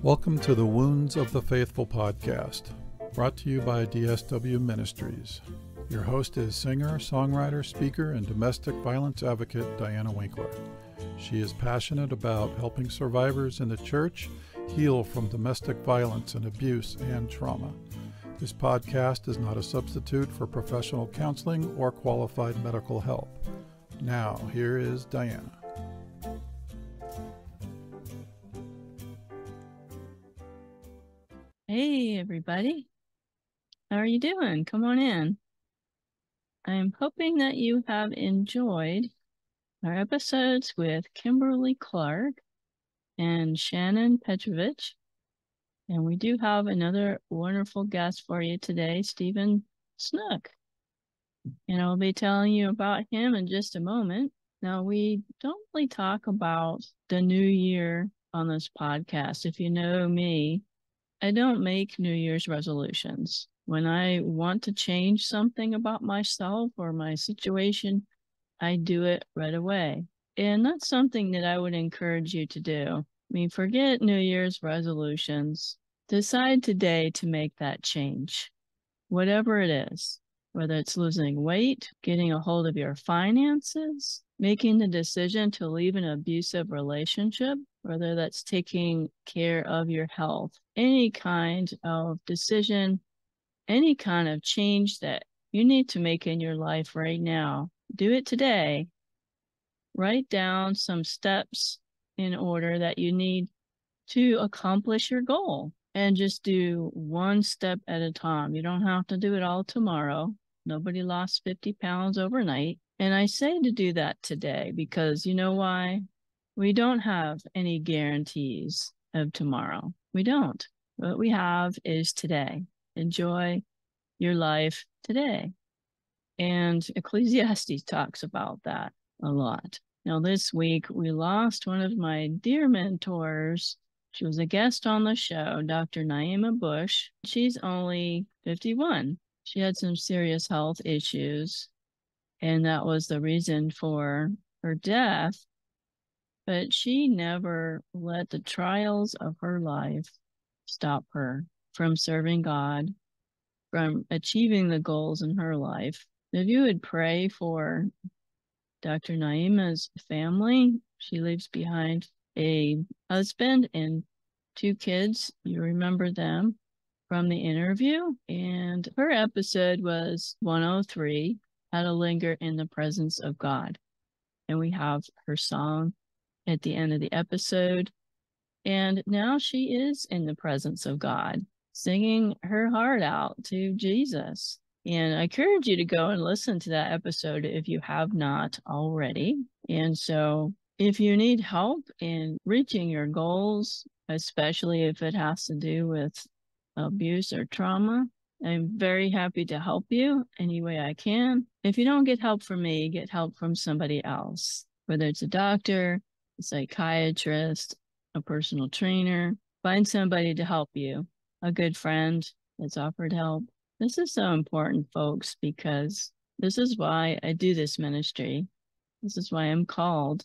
Welcome to the Wounds of the Faithful podcast, brought to you by DSW Ministries. Your host is singer, songwriter, speaker, and domestic violence advocate Diana Winkler. She is passionate about helping survivors in the church heal from domestic violence and abuse and trauma. This podcast is not a substitute for professional counseling or qualified medical help. Now, here is Diana. Hey, everybody. How are you doing? Come on in. I'm hoping that you have enjoyed our episodes with Kimberly Clark and Shannon Petrovich. And we do have another wonderful guest for you today, Steven Snook. And I'll be telling you about him in just a moment. Now, we don't really talk about the new year on this podcast. If you know me, I don't make New Year's resolutions. When I want to change something about myself or my situation, I do it right away. And that's something that I would encourage you to do. I mean, forget New Year's resolutions. Decide today to make that change, whatever it is, whether it's losing weight, getting a hold of your finances, making the decision to leave an abusive relationship, whether that's taking care of your health, any kind of decision, any kind of change that you need to make in your life right now, do it today. Write down some steps in order that you need to accomplish your goal and just do one step at a time. You don't have to do it all tomorrow. Nobody lost 50 pounds overnight. And I say to do that today because you know why? We don't have any guarantees of tomorrow. We don't. What we have is today. Enjoy your life today. And Ecclesiastes talks about that a lot. Now, this week, we lost one of my dear mentors. She was a guest on the show, Dr. Naima Bush. She's only 51. She had some serious health issues, and that was the reason for her death. But she never let the trials of her life stop her from serving God, from achieving the goals in her life. If you would pray for Dr. Naima's family, she leaves behind a husband and two kids. You remember them from the interview. And her episode was 103, How to Linger in the Presence of God. And we have her song at the end of the episode. And now she is in the presence of God, singing her heart out to Jesus. And I encourage you to go and listen to that episode if you have not already. And so if you need help in reaching your goals, especially if it has to do with abuse or trauma, I'm very happy to help you any way I can. If you don't get help from me, get help from somebody else, whether it's a doctor, a psychiatrist, a personal trainer. Find somebody to help you, a good friend that's offered help. This is so important, folks, because this is why I do this ministry. This is why I'm called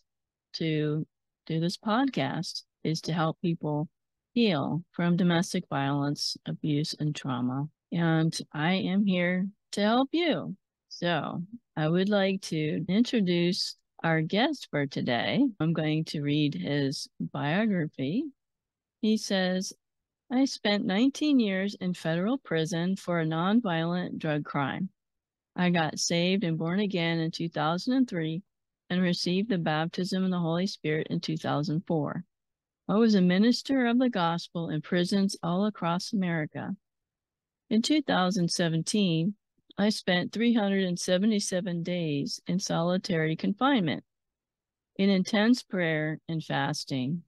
to do this podcast, is to help people heal from domestic violence, abuse, and trauma. And I am here to help you. So I would like to introduce our guest for today. I'm going to read his biography. He says, I spent 19 years in federal prison for a nonviolent drug crime. I got saved and born again in 2003 and received the baptism of the Holy Spirit in 2004. I was a minister of the gospel in prisons all across America. In 2017, I spent 377 days in solitary confinement, in intense prayer and fasting.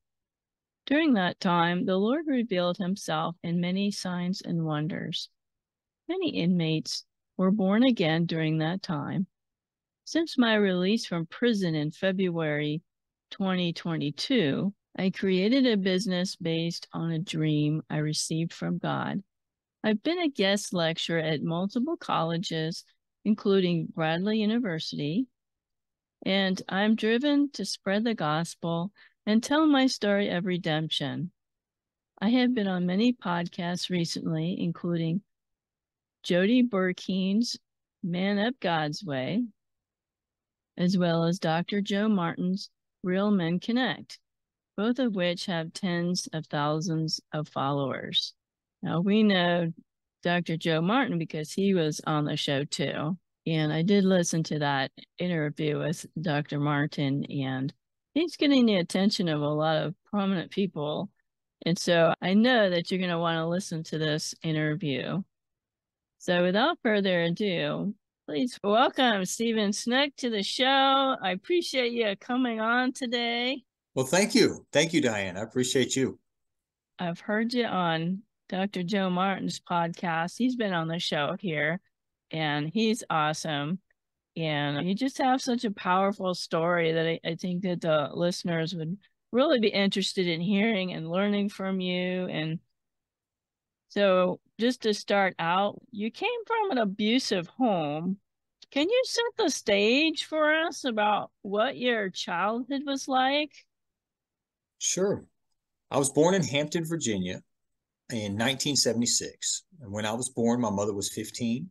During that time, the Lord revealed himself in many signs and wonders. Many inmates were born again during that time. Since my release from prison in February 2022, I created a business based on a dream I received from God. I've been a guest lecturer at multiple colleges, including Bradley University, and I'm driven to spread the gospel and tell my story of redemption. I have been on many podcasts recently, including Jody Burkeen's Man Up God's Way, as well as Dr. Joe Martin's Real Men Connect, both of which have tens of thousands of followers. Now, we know Dr. Joe Martin because he was on the show too. And I did listen to that interview with Dr. Martin, and he's getting the attention of a lot of prominent people. And so I know that you're going to want to listen to this interview. So without further ado, please welcome Steven Snook to the show. I appreciate you coming on today. Well, thank you. Thank you, Diane. I appreciate you. I've heard you on Dr. Joe Martin's podcast. He's been on the show here, and he's awesome. And you just have such a powerful story that I think that the listeners would really be interested in hearing and learning from you. And so just to start out, you came from an abusive home. Can you set the stage for us about what your childhood was like? Sure. I was born in Hampton, Virginia in 1976. And when I was born, my mother was 15.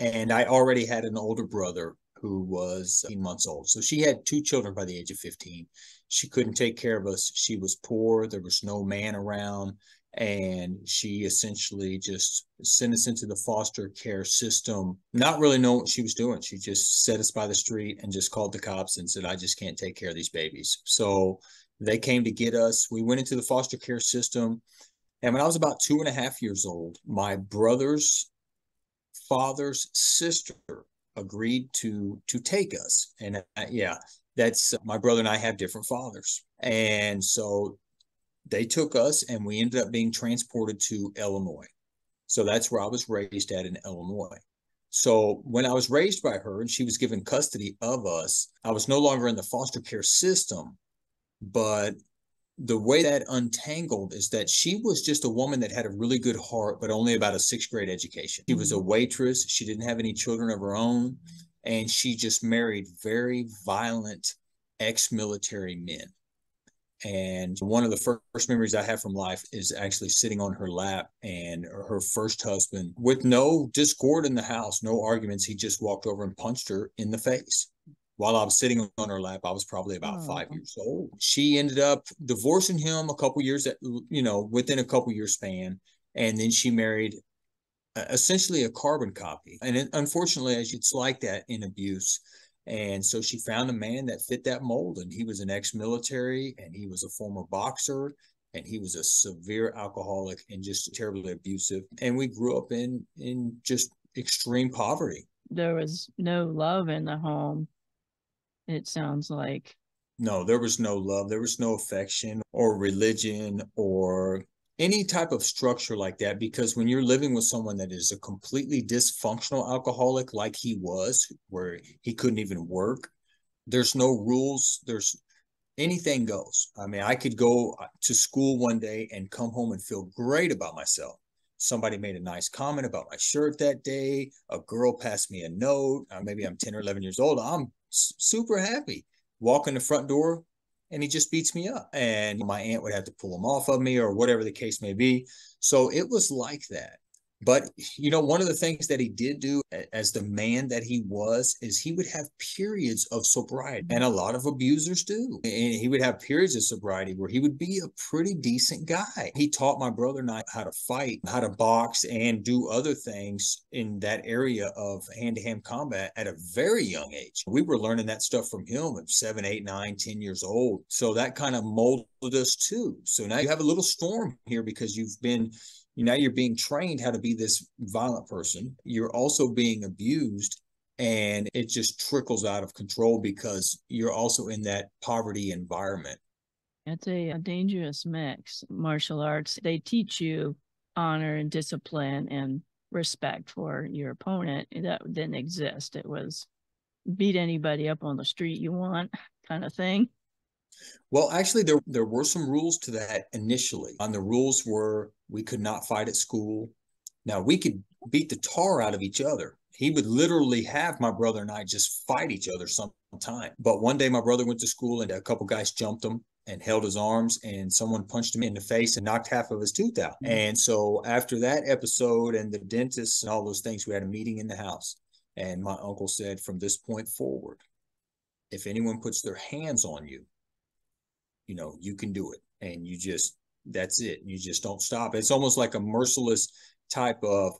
And I already had an older brother who was 18 months old. So she had two children by the age of 15. She couldn't take care of us. She was poor. There was no man around. And she essentially just sent us into the foster care system, not really knowing what she was doing. She just set us by the street and just called the cops and said, I just can't take care of these babies. So they came to get us. We went into the foster care system. And when I was about 2.5 years old, my brother's father's sister agreed to take us. And that's my brother and I have different fathers. And so they took us and we ended up being transported to Illinois. So that's where I was raised at, in Illinois. So when I was raised by her and she was given custody of us, I was no longer in the foster care system. But the way that untangled is that she was just a woman that had a really good heart, but only about a 6th grade education. She was a waitress. She didn't have any children of her own. And she just married very violent ex-military men. And one of the first memories I have from life is actually sitting on her lap, and her first husband, with no discord in the house, no arguments, he just walked over and punched her in the face. While I was sitting on her lap, I was probably about 5 years old. She ended up divorcing him a couple years, within a couple year span. And then she married essentially a carbon copy. And unfortunately, it's like that in abuse. And so she found a man that fit that mold, and he was an ex-military, and he was a former boxer, and he was a severe alcoholic and just terribly abusive. And we grew up in just extreme poverty. There was no love in the home, it sounds like. No, there was no love. There was no affection or religion or any type of structure like that, because when you're living with someone that is a completely dysfunctional alcoholic like he was, where he couldn't even work, there's no rules. There's anything goes. I mean, I could go to school one day and come home and feel great about myself. Somebody made a nice comment about my shirt that day. A girl passed me a note. Maybe I'm 10 or 11 years old. I'm super happy. Walk in the front door, and he just beats me up. And my aunt would have to pull him off of me or whatever the case may be. So it was like that. But, one of the things that he did do as the man that he was is he would have periods of sobriety. And a lot of abusers do. And he would have periods of sobriety where he would be a pretty decent guy. He taught my brother and I how to fight, how to box, and do other things in that area of hand-to-hand combat at a very young age. We were learning that stuff from him at 7, 8, 9, 10 years old. So that kind of molded us too. So now you have a little storm here because now you're being trained how to be this violent person. You're also being abused, and it just trickles out of control because you're also in that poverty environment. It's a dangerous mix. Martial arts, they teach you honor and discipline and respect for your opponent. That didn't exist. It was beat anybody up on the street you want kind of thing. Well, actually, there were some rules to that initially. And the rules were we could not fight at school. Now, we could beat the tar out of each other. He would literally have my brother and I just fight each other sometime. But one day, my brother went to school and a couple guys jumped him. and held his arms, and someone punched him in the face and knocked half of his tooth out. Mm-hmm. And so after that episode and the dentist and all those things, we had a meeting in the house. And my uncle said, from this point forward, if anyone puts their hands on you, you know, you can do it. And you just, that's it. You just don't stop. It's almost like a merciless type of,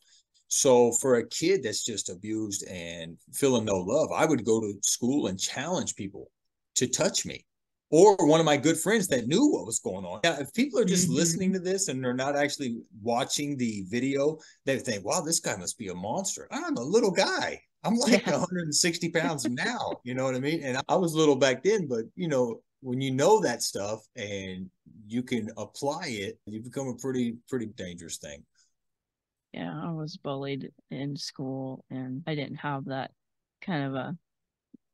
so for a kid that's just abused and feeling no love, I would go to school and challenge people to touch me, or one of my good friends that knew what was going on. Now, if people are just listening to this and they're not actually watching the video, they think, wow, this guy must be a monster. I'm a little guy. I'm like 160 pounds now. You know what I mean? And I was little back then, but you know, when you know that stuff and you can apply it, you become a pretty dangerous thing. Yeah, I was bullied in school and I didn't have that kind of a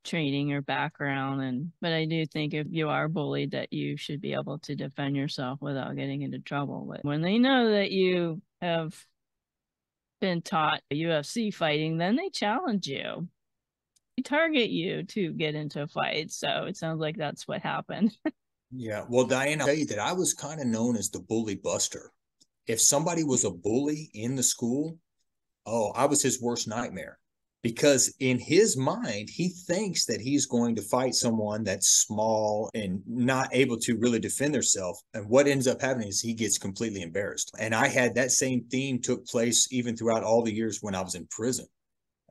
training or background. But I do think if you are bullied that you should be able to defend yourself without getting into trouble. But when they know that you have been taught UFC fighting, then they challenge you. They target you to get into a fight. So it sounds like that's what happened. Yeah. Well, Diana, I'll tell you that I was kind of known as the bully buster. If somebody was a bully in the school, oh, I was his worst nightmare, because in his mind, he thinks that he's going to fight someone that's small and not able to really defend themselves. And what ends up happening is he gets completely embarrassed. And I had that same theme took place even throughout all the years when I was in prison.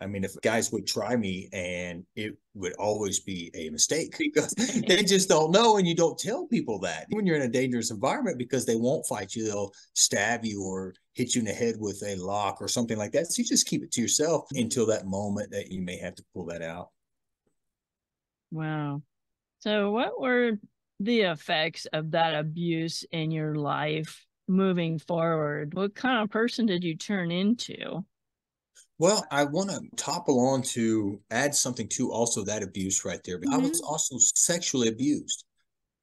I mean, if guys would try me, and it would always be a mistake because they just don't know, and you don't tell people that when you're in a dangerous environment, because they won't fight you. They'll stab you or hit you in the head with a lock or something like that. So you just keep it to yourself until that moment that you may have to pull that out. Wow. So what were the effects of that abuse in your life moving forward? What kind of person did you turn into? Well, I want to topple on to add something to also that abuse right there. But I was also sexually abused.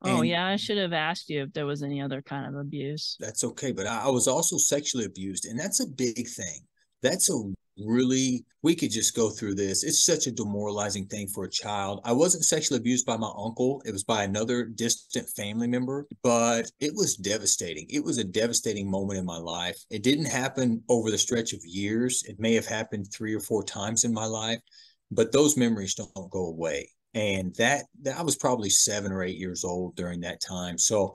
Oh, yeah. I should have asked you if there was any other kind of abuse. That's okay. But I was also sexually abused. And that's a big thing. That's a really, we could just go through this. It's such a demoralizing thing for a child. I wasn't sexually abused by my uncle. It was by another distant family member, but it was devastating. It was a devastating moment in my life. It didn't happen over the stretch of years. It may have happened 3 or 4 times in my life, but those memories don't go away. And that I was probably 7 or 8 years old during that time. So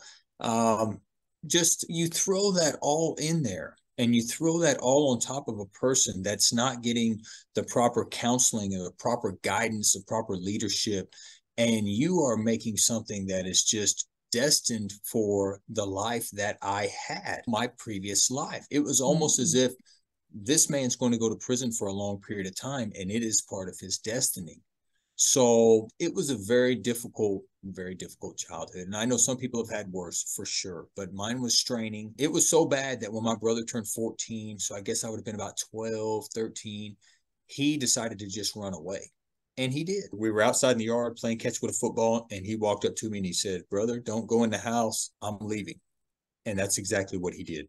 just you throw that all in there. And you throw that all on top of a person that's not getting the proper counseling or the proper guidance, the proper leadership, and you are making something that is just destined for the life that I had, my previous life. It was almost as if this man's going to go to prison for a long period of time, and it is part of his destiny. So it was a very difficult childhood. And I know some people have had worse for sure, but mine was straining. It was so bad that when my brother turned 14, so I guess I would have been about 12, 13, he decided to just run away. And he did. We were outside in the yard playing catch with a football, and he walked up to me and he said, "Brother, don't go in the house. I'm leaving." And that's exactly what he did.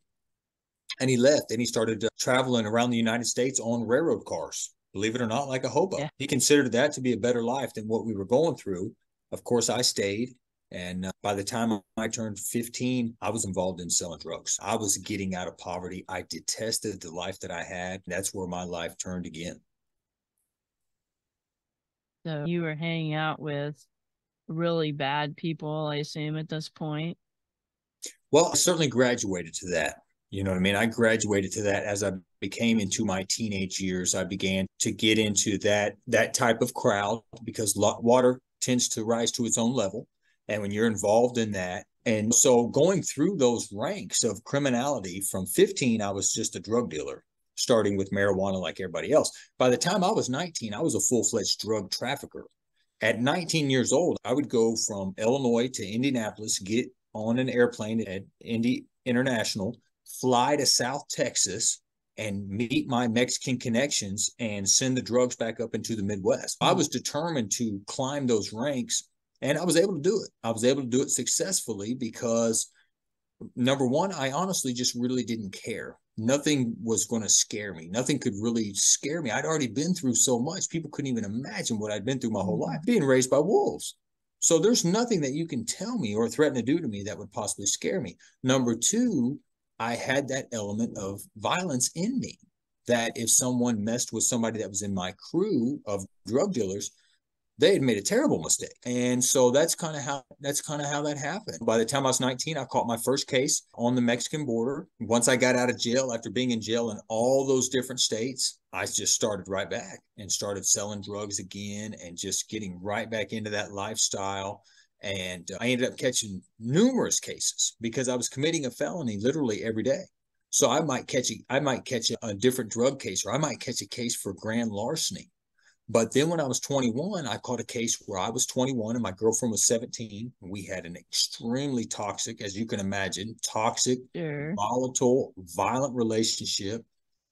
And he left, and he started traveling around the United States on railroad cars. Believe it or not, like a hobo. Yeah. He considered that to be a better life than what we were going through. Of course, I stayed. And by the time I turned 15, I was involved in selling drugs. I was getting out of poverty. I detested the life that I had. That's where my life turned again. So you were hanging out with really bad people, I assume, at this point? Well, I certainly graduated to that. You know what I mean? I graduated to that as I became into my teenage years. I began to get into that type of crowd, because water tends to rise to its own level. And when you're involved in that, and so going through those ranks of criminality from 15, I was just a drug dealer, starting with marijuana like everybody else. By the time I was 19, I was a full-fledged drug trafficker. At 19 years old, I would go from Illinois to Indianapolis, get on an airplane at Indy International, fly to South Texas and meet my Mexican connections and send the drugs back up into the Midwest. I was determined to climb those ranks, and I was able to do it. I was able to do it successfully because, number one, I honestly just really didn't care. Nothing was going to scare me. Nothing could really scare me. I'd already been through so much. People couldn't even imagine what I'd been through my whole life, being raised by wolves. So there's nothing that you can tell me or threaten to do to me that would possibly scare me. Number two, I had that element of violence in me, that if someone messed with somebody that was in my crew of drug dealers, they had made a terrible mistake. And so that's kind of how that happened. By the time I was 19, I caught my first case on the Mexican border. Once I got out of jail, after being in jail in all those different states, I just started right back and started selling drugs again and just getting right back into that lifestyle. And I ended up catching numerous cases because I was committing a felony literally every day. So I might catch a different drug case, or I might catch a case for grand larceny. But then when I was 21, I caught a case where I was 21 and my girlfriend was 17. We had an extremely toxic, as you can imagine, toxic, sure, volatile, violent relationship.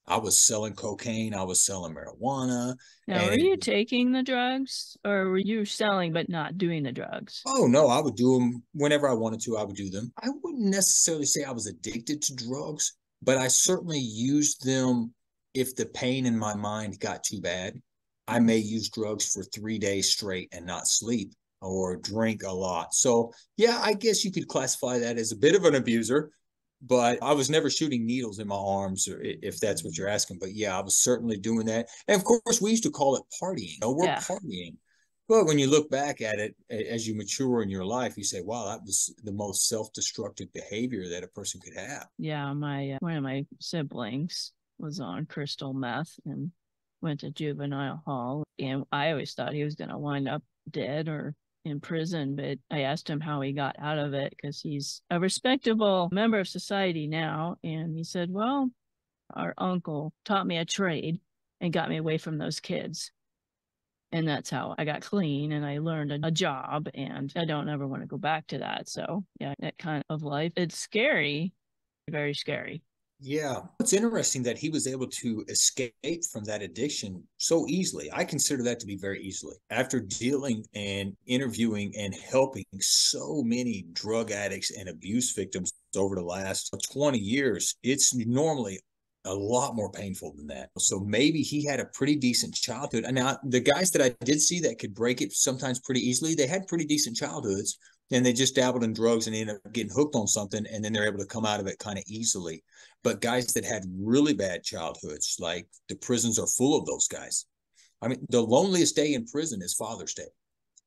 I was selling cocaine. I was selling marijuana. Now, were you taking the drugs, or were you selling but not doing the drugs? Oh, no. I would do them whenever I wanted to. I would do them. I wouldn't necessarily say I was addicted to drugs, but I certainly used them if the pain in my mind got too bad. I may use drugs for 3 days straight and not sleep or drink a lot. So yeah, I guess you could classify that as a bit of an abuser, but I was never shooting needles in my arms, or if that's what you're asking. But yeah, I was certainly doing that. And of course, we used to call it partying. No, we're partying. But when you look back at it, as you mature in your life, you say, wow, that was the most self-destructive behavior that a person could have. Yeah, one of my siblings was on crystal meth and went to juvenile hall, and I always thought he was going to wind up dead or in prison, but I asked him how he got out of it, because he's a respectable member of society now, and he said, well, our uncle taught me a trade and got me away from those kids, and that's how I got clean, and I learned a job, and I don't ever want to go back to that. So yeah, that kind of life, it's scary, very scary. Yeah. It's interesting that he was able to escape from that addiction so easily. I consider that to be very easily. After dealing and interviewing and helping so many drug addicts and abuse victims over the last 20 years, it's normally a lot more painful than that. So maybe he had a pretty decent childhood. And now the guys that I did see that could break it sometimes pretty easily, they had pretty decent childhoods, and they just dabbled in drugs and ended up getting hooked on something, and then they're able to come out of it kind of easily. But guys that had really bad childhoods, like the prisons are full of those guys. I mean, the loneliest day in prison is Father's Day.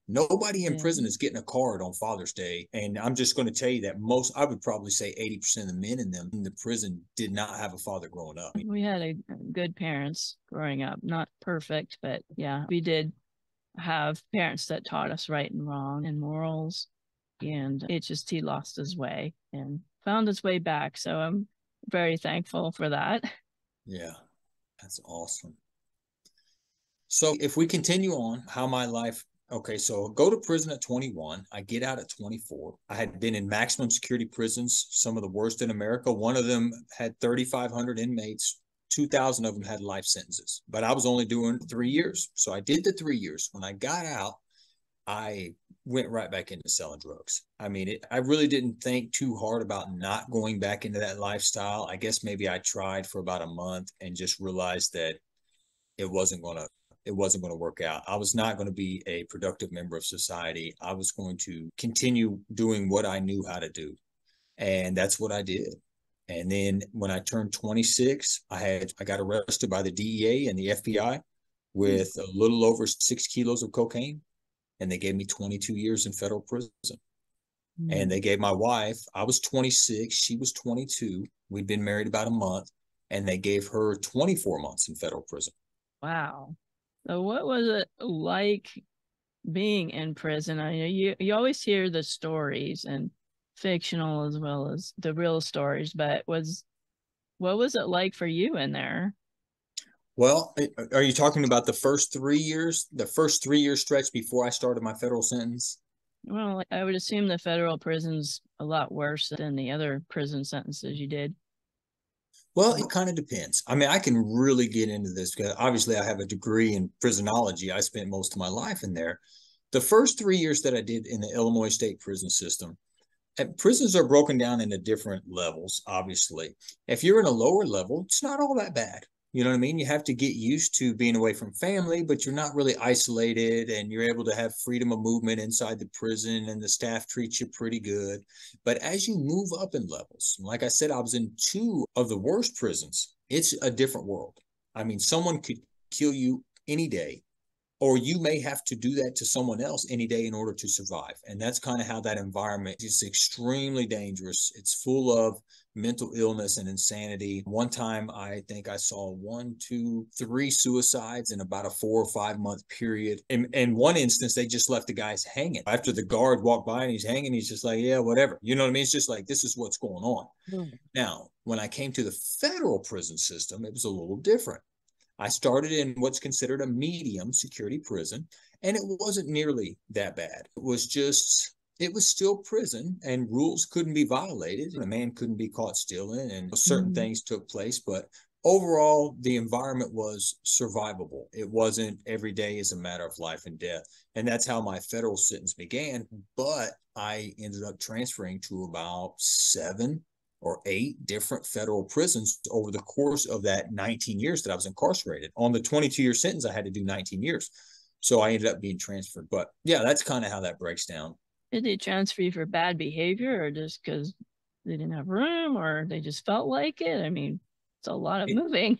Nobody in prison is getting a card on Father's Day. And I'm just going to tell you that I would probably say 80% of the men in the prison did not have a father growing up. We had good parents growing up, not perfect, but yeah, we did have parents that taught us right and wrong and morals. And he lost his way and found his way back. So I'm very thankful for that. Yeah, that's awesome. So if we continue on how my life, okay, so go to prison at 21. I get out at 24. I had been in maximum security prisons, some of the worst in America. One of them had 3,500 inmates. 2,000 of them had life sentences, but I was only doing 3 years. So I did the 3 years. When I got out, I went right back into selling drugs. I mean, I really didn't think too hard about not going back into that lifestyle. I guess maybe I tried for about a month and just realized that it wasn't going to work out. I was not going to be a productive member of society. I was going to continue doing what I knew how to do. And that's what I did. And then when I turned 26, I got arrested by the DEA and the FBI with a little over 6 kilos of cocaine. And they gave me 22 years in federal prison. And they gave my wife, I was 26, she was 22. We'd been married about a month, and they gave her 24 months in federal prison. Wow. So what was it like being in prison? I know you always hear the stories, and fictional as well as the real stories, but what was it like for you in there? Well, are you talking about the first three year stretch before I started my federal sentence? Well, I would assume the federal prison's a lot worse than the other prison sentences you did. Well, it kind of depends. I mean, I can really get into this because obviously I have a degree in prisonology. I spent most of my life in there. The first 3 years that I did in the Illinois State Prison System, prisons are broken down into different levels, obviously. If you're in a lower level, it's not all that bad. You know what I mean? You have to get used to being away from family, but you're not really isolated, and you're able to have freedom of movement inside the prison, and the staff treats you pretty good. But as you move up in levels, like I said, I was in two of the worst prisons. It's a different world. I mean, someone could kill you any day, or you may have to do that to someone else any day in order to survive. And that's kind of how that environment is extremely dangerous. It's full of mental illness and insanity. One time, I think I saw 1, 2, 3 suicides in about a 4 or 5 month period. In one instance, they just left the guys hanging. After the guard walked by and he's hanging, he's just like, yeah, whatever. You know what I mean? It's just like, this is what's going on. Mm-hmm. Now, when I came to the federal prison system, it was a little different. I started in what's considered a medium security prison, and it wasn't nearly that bad. It was still prison, and rules couldn't be violated, and a man couldn't be caught stealing, and certain things took place. But overall, the environment was survivable. It wasn't every day is a matter of life and death. And that's how my federal sentence began. But I ended up transferring to about 7 or 8 different federal prisons over the course of that 19 years that I was incarcerated. On the 22-year sentence, I had to do 19 years. So I ended up being transferred. But yeah, that's kind of how that breaks down. Did they transfer you for bad behavior, or just because they didn't have room, or they just felt like it? I mean, it's a lot of moving.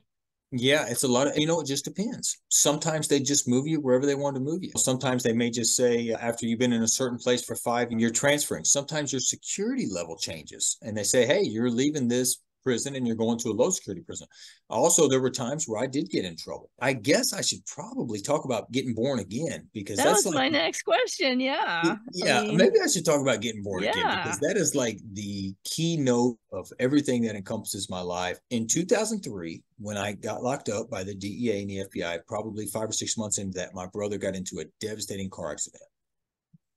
Yeah, it's a lot of, it just depends. Sometimes they just move you wherever they want to move you. Sometimes they may just say, after you've been in a certain place for 5 and you're transferring, sometimes your security level changes and they say, hey, you're leaving this prison and you're going to a low security prison. Also, there were times where I did get in trouble. I guess I should probably talk about getting born again, because that's like my next question. Yeah. Yeah. Maybe I should talk about getting born again, because that is like the keynote of everything that encompasses my life. In 2003, when I got locked up by the DEA and the FBI, probably 5 or 6 months into that, my brother got into a devastating car accident.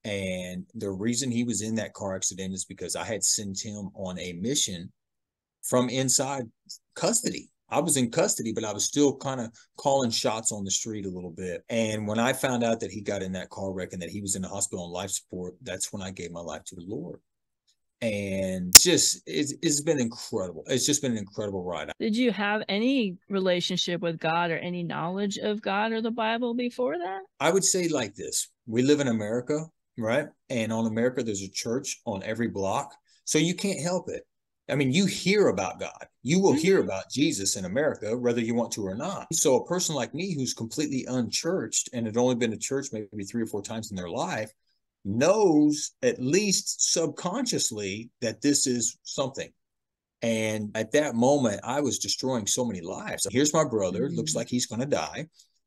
And the reason he was in that car accident is because I had sent him on a mission from inside custody. I was in custody, but I was still kind of calling shots on the street a little bit. And when I found out that he got in that car wreck and that he was in the hospital on life support, that's when I gave my life to the Lord. And it's been incredible. It's just been an incredible ride. Did you have any relationship with God or any knowledge of God or the Bible before that? I would say like this. We live in America, right? And on America, there's a church on every block. So you can't help it. I mean, you hear about God. You will hear about Jesus in America, whether you want to or not. So a person like me who's completely unchurched and had only been to church maybe 3 or 4 times in their life knows, at least subconsciously, that this is something. And at that moment, I was destroying so many lives. Here's my brother. Looks like he's going to die.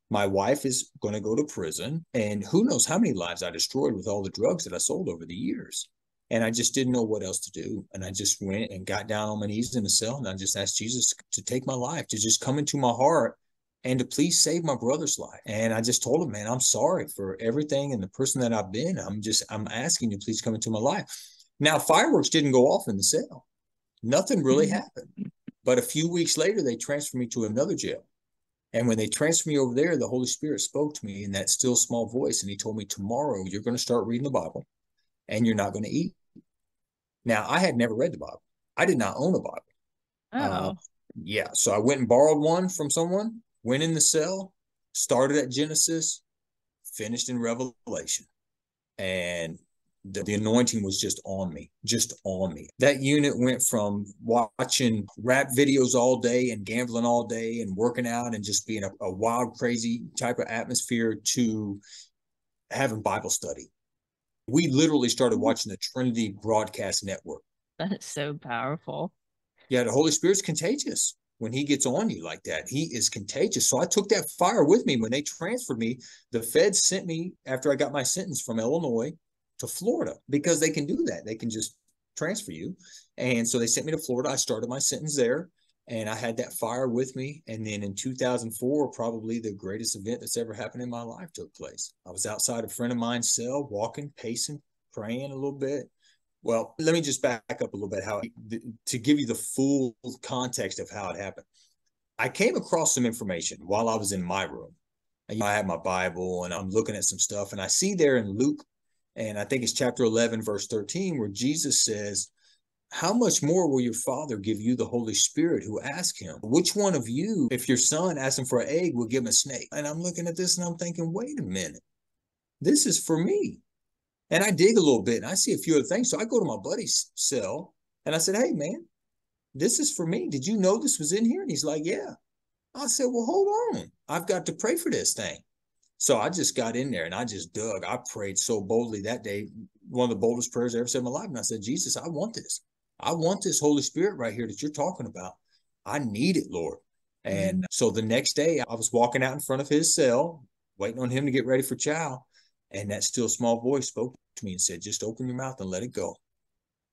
My wife is going to go to prison. And who knows how many lives I destroyed with all the drugs that I sold over the years. And I just didn't know what else to do. And I just went and got down on my knees in a cell. And I just asked Jesus to take my life, to just come into my heart and to please save my brother's life. And I just told him, man, I'm sorry for everything and the person that I've been. I'm asking you, please come into my life. Now, fireworks didn't go off in the cell. Nothing really happened. But a few weeks later, they transferred me to another jail. And when they transferred me over there, the Holy Spirit spoke to me in that still small voice. And he told me, tomorrow, you're going to start reading the Bible. And you're not going to eat. Now, I had never read the Bible. I did not own a Bible. Oh. Yeah. So I went and borrowed one from someone, went in the cell, started at Genesis, finished in Revelation. And the anointing was just on me. That unit went from watching rap videos all day and gambling all day and working out and just being a wild, crazy type of atmosphere to having Bible study. We literally started watching the Trinity Broadcast Network. That is so powerful. Yeah, the Holy Spirit's contagious. When he gets on you like that, he is contagious. So I took that fire with me. When they transferred me, the feds sent me, after I got my sentence, from Illinois to Florida, because they can do that. They can just transfer you. And so they sent me to Florida. I started my sentence there. And I had that fire with me. And then in 2004, probably the greatest event that's ever happened in my life took place. I was outside a friend of mine's cell, walking, pacing, praying a little bit. Well, let me just back up a little bit to give you the full context of how it happened. I came across some information while I was in my room. I had my Bible and I'm looking at some stuff. And I see there in Luke, and I think it's chapter 11, verse 13, where Jesus says, how much more will your Father give you the Holy Spirit who ask him? Which one of you, if your son asks him for an egg, will give him a snake? And I'm looking at this and I'm thinking, wait a minute, this is for me. And I dig a little bit and I see a few other things. So I go to my buddy's cell and I said, hey, man, this is for me. Did you know this was in here? And he's like, yeah. I said, well, hold on. I've got to pray for this thing. So I just got in there and I just dug. I prayed so boldly that day, one of the boldest prayers I ever said in my life. And I said, Jesus, I want this. I want this Holy Spirit right here that you're talking about. I need it, Lord. And so the next day I was walking out in front of his cell, waiting on him to get ready for chow. And that still small voice spoke to me and said, just open your mouth and let it go.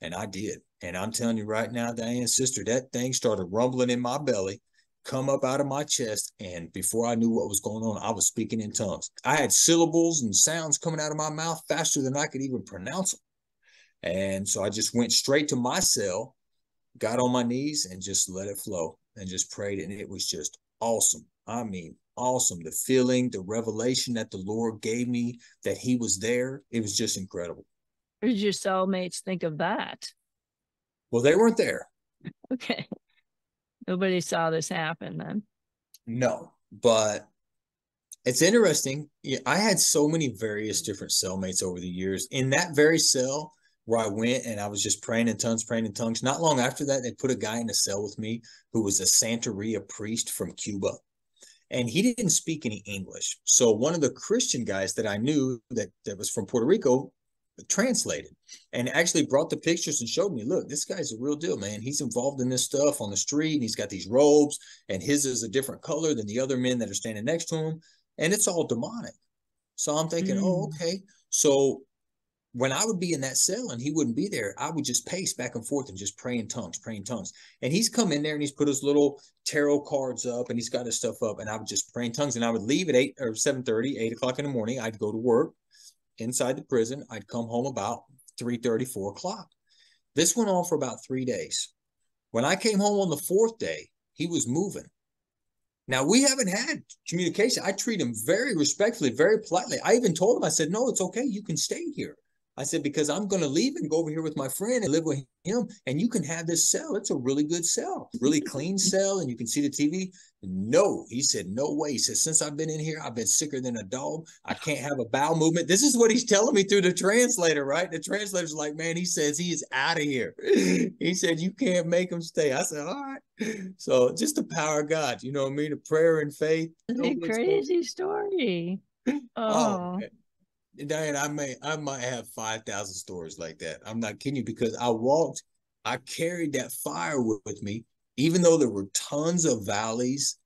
And I did. And I'm telling you right now, Diane, sister, that thing started rumbling in my belly, come up out of my chest. And before I knew what was going on, I was speaking in tongues. I had syllables and sounds coming out of my mouth faster than I could even pronounce them. And so I just went straight to my cell, got on my knees and just let it flow and just prayed. And it was just awesome. I mean, awesome. The feeling, the revelation that the Lord gave me that he was there. It was just incredible. What did your cellmates think of that? Well, they weren't there. Okay. Nobody saw this happen then. No, but it's interesting. I had so many various different cellmates over the years. In that very cell where I went and I was just praying in tongues. Not long after that, they put a guy in a cell with me who was a Santeria priest from Cuba. And he didn't speak any English. So one of the Christian guys that I knew that was from Puerto Rico translated and actually brought the pictures and showed me, look, this guy's a real deal, man. He's involved in this stuff on the street and he's got these robes and his is a different color than the other men that are standing next to him. And it's all demonic. So I'm thinking, oh, okay. So when I would be in that cell and he wouldn't be there, I would just pace back and forth and just pray in tongues. And he's come in there and he's put his little tarot cards up and he's got his stuff up and I would just pray in tongues. And I would leave at 8 o'clock in the morning. I'd go to work inside the prison. I'd come home about 3:30, 4 o'clock. This went on for about 3 days. When I came home on the fourth day, he was moving. Now, we haven't had communication. I treat him very respectfully, very politely. I even told him, I said, no, it's okay. You can stay here. I said, because I'm going to leave and go over here with my friend and live with him. And you can have this cell. It's a really good cell, really clean cell. And you can see the TV. No, he said, no way. He said, since I've been in here, I've been sicker than a dog. I can't have a bowel movement. This is what he's telling me through the translator, right? The translator's like, man, he says he is out of here. He said, you can't make him stay. I said, all right. So just the power of God, you know what I mean? The prayer and faith. That's a crazy story. Oh, man. Diane, I might have 5,000 stories like that. I'm not kidding you, because I carried that fire with me, even though there were tons of valleys,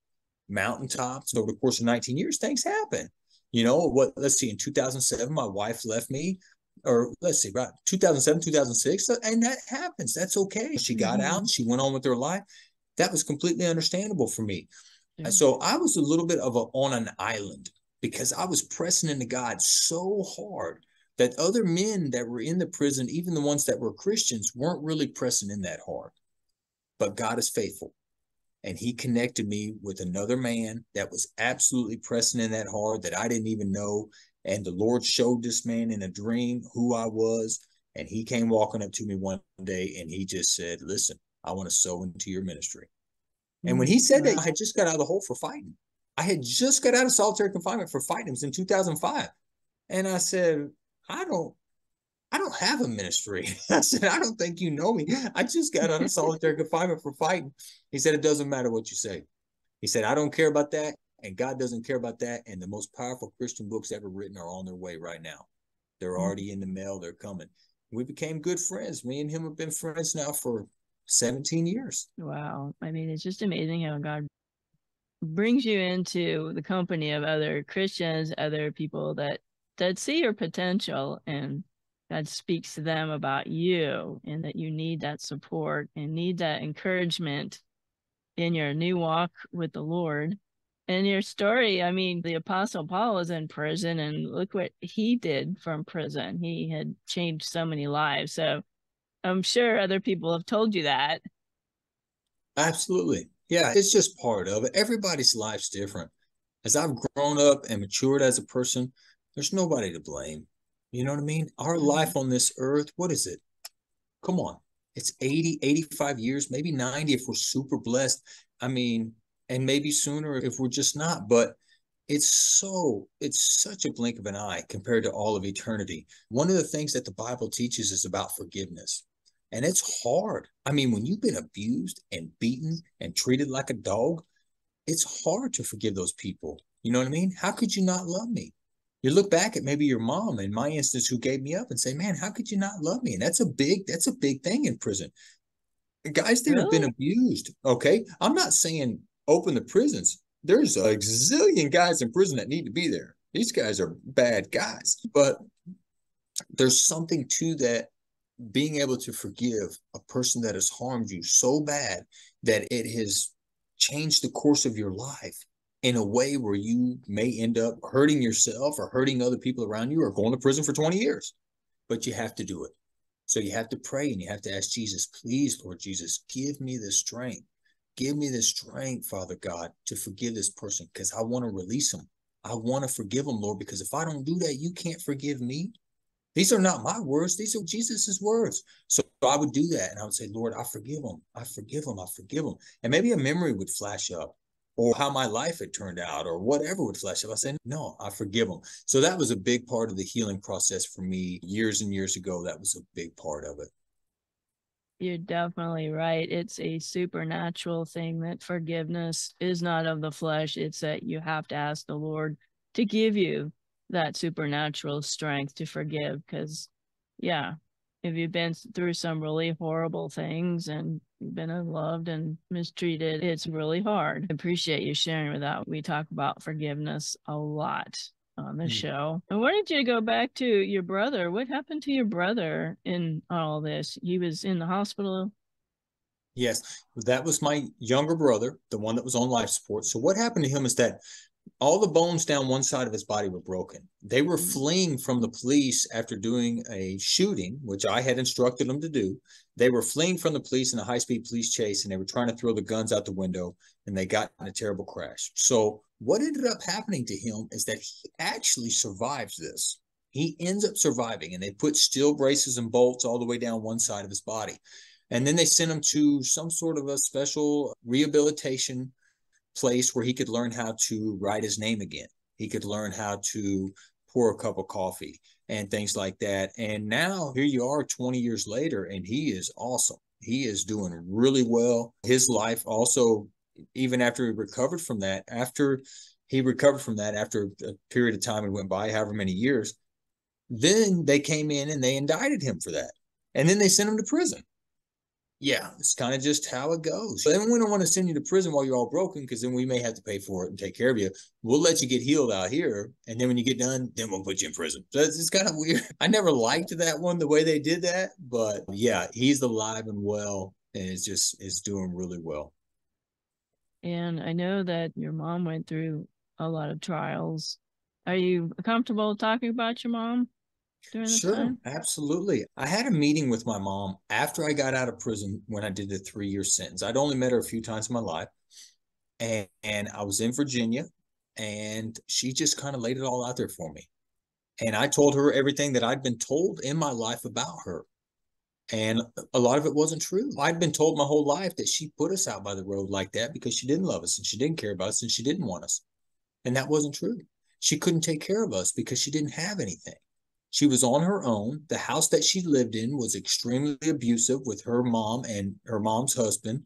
mountaintops. Over the course of 19 years, things happen. You know what? Let's see. In 2007, my wife left me, or let's see, right? 2007, 2006. And that happens. That's okay. She got out and she went on with her life. That was completely understandable for me. And so I was a little bit of on an island, because I was pressing into God so hard that other men that were in the prison, even the ones that were Christians, weren't really pressing in that hard. But God is faithful. And he connected me with another man that was absolutely pressing in that hard that I didn't even know. And the Lord showed this man in a dream who I was. And he came walking up to me one day and he just said, listen, I want to sow into your ministry. And when he said that, I had just got out of the hole for fighting. I had just got out of solitary confinement for fighting. It was in 2005. And I said, I don't have a ministry. I said, I don't think you know me. I just got out of solitary confinement for fighting. He said, it doesn't matter what you say. He said, I don't care about that. And God doesn't care about that. And the most powerful Christian books ever written are on their way right now. They're already in the mail. They're coming. We became good friends. Me and him have been friends now for 17 years. Wow. I mean, it's just amazing how God brings you into the company of other Christians, other people that see your potential, and God speaks to them about you and that you need that support and need that encouragement in your new walk with the Lord. And your story, I mean, the Apostle Paul was in prison and look what he did from prison. He had changed so many lives. So I'm sure other people have told you that. Absolutely. Yeah, it's just part of it. Everybody's life's different. As I've grown up and matured as a person, there's nobody to blame. You know what I mean? Our life on this earth, what is it? Come on. It's 80, 85 years, maybe 90 if we're super blessed. I mean, and maybe sooner if we're just not. But it's such a blink of an eye compared to all of eternity. One of the things that the Bible teaches is about forgiveness. And it's hard. I mean, when you've been abused and beaten and treated like a dog, it's hard to forgive those people. You know what I mean? How could you not love me? You look back at maybe your mom, in my instance, who gave me up, and say, man, how could you not love me? And that's a big thing in prison. Guys that have been abused, okay? I'm not saying open the prisons. There's a zillion guys in prison that need to be there. These guys are bad guys. But there's something to that, being able to forgive a person that has harmed you so bad that it has changed the course of your life in a way where you may end up hurting yourself or hurting other people around you or going to prison for 20 years. But you have to do it. So you have to pray and you have to ask Jesus, please, Lord Jesus, give me the strength. Give me the strength, Father God, to forgive this person because I want to release them. I want to forgive them, Lord, because if I don't do that, you can't forgive me. These are not my words. These are Jesus's words. So I would do that and I would say, Lord, I forgive them. I forgive them. I forgive them. And maybe a memory would flash up, or how my life had turned out, or whatever would flash up. I said, no, I forgive them. So that was a big part of the healing process for me years and years ago. That was a big part of it. You're definitely right. It's a supernatural thing, that forgiveness is not of the flesh. It's that you have to ask the Lord to give you that supernatural strength to forgive. Because, yeah, if you've been through some really horrible things and you've been unloved and mistreated, it's really hard. I appreciate you sharing with that. We talk about forgiveness a lot on the show. I wanted you to go back to your brother. What happened to your brother in all this? He was in the hospital. Yes, that was my younger brother, the one that was on life support. So what happened to him is that all the bones down one side of his body were broken. They were fleeing from the police after doing a shooting, which I had instructed them to do. They were fleeing from the police in a high-speed police chase, and they were trying to throw the guns out the window, and they got in a terrible crash. So what ended up happening to him is that he actually survives this. He ends up surviving, and they put steel braces and bolts all the way down one side of his body. And then they sent him to some sort of a special rehabilitation place where he could learn how to write his name again. He could learn how to pour a cup of coffee and things like that. And now here you are 20 years later, and he is awesome. He is doing really well. His life also, even after he recovered from that, after a period of time had went by, however many years, then they came in and they indicted him for that. And then they sent him to prison. Yeah, it's kind of just how it goes. But then we don't want to send you to prison while you're all broken, because then we may have to pay for it and take care of you. We'll let you get healed out here, and then when you get done, then we'll put you in prison. So it's kind of weird. I never liked that one, the way they did that. But yeah, he's alive and well, and it's doing really well. And I know that your mom went through a lot of trials. Are you comfortable talking about your mom? Sure, absolutely. I had a meeting with my mom after I got out of prison when I did the 3-year sentence. I'd only met her a few times in my life, and I was in Virginia, and she just kind of laid it all out there for me. And I told her everything that I'd been told in my life about her, and a lot of it wasn't true. I'd been told my whole life that she put us out by the road like that because she didn't love us, and she didn't care about us, and she didn't want us. And that wasn't true. She couldn't take care of us because she didn't have anything. She was on her own. The house that she lived in was extremely abusive with her mom and her mom's husband.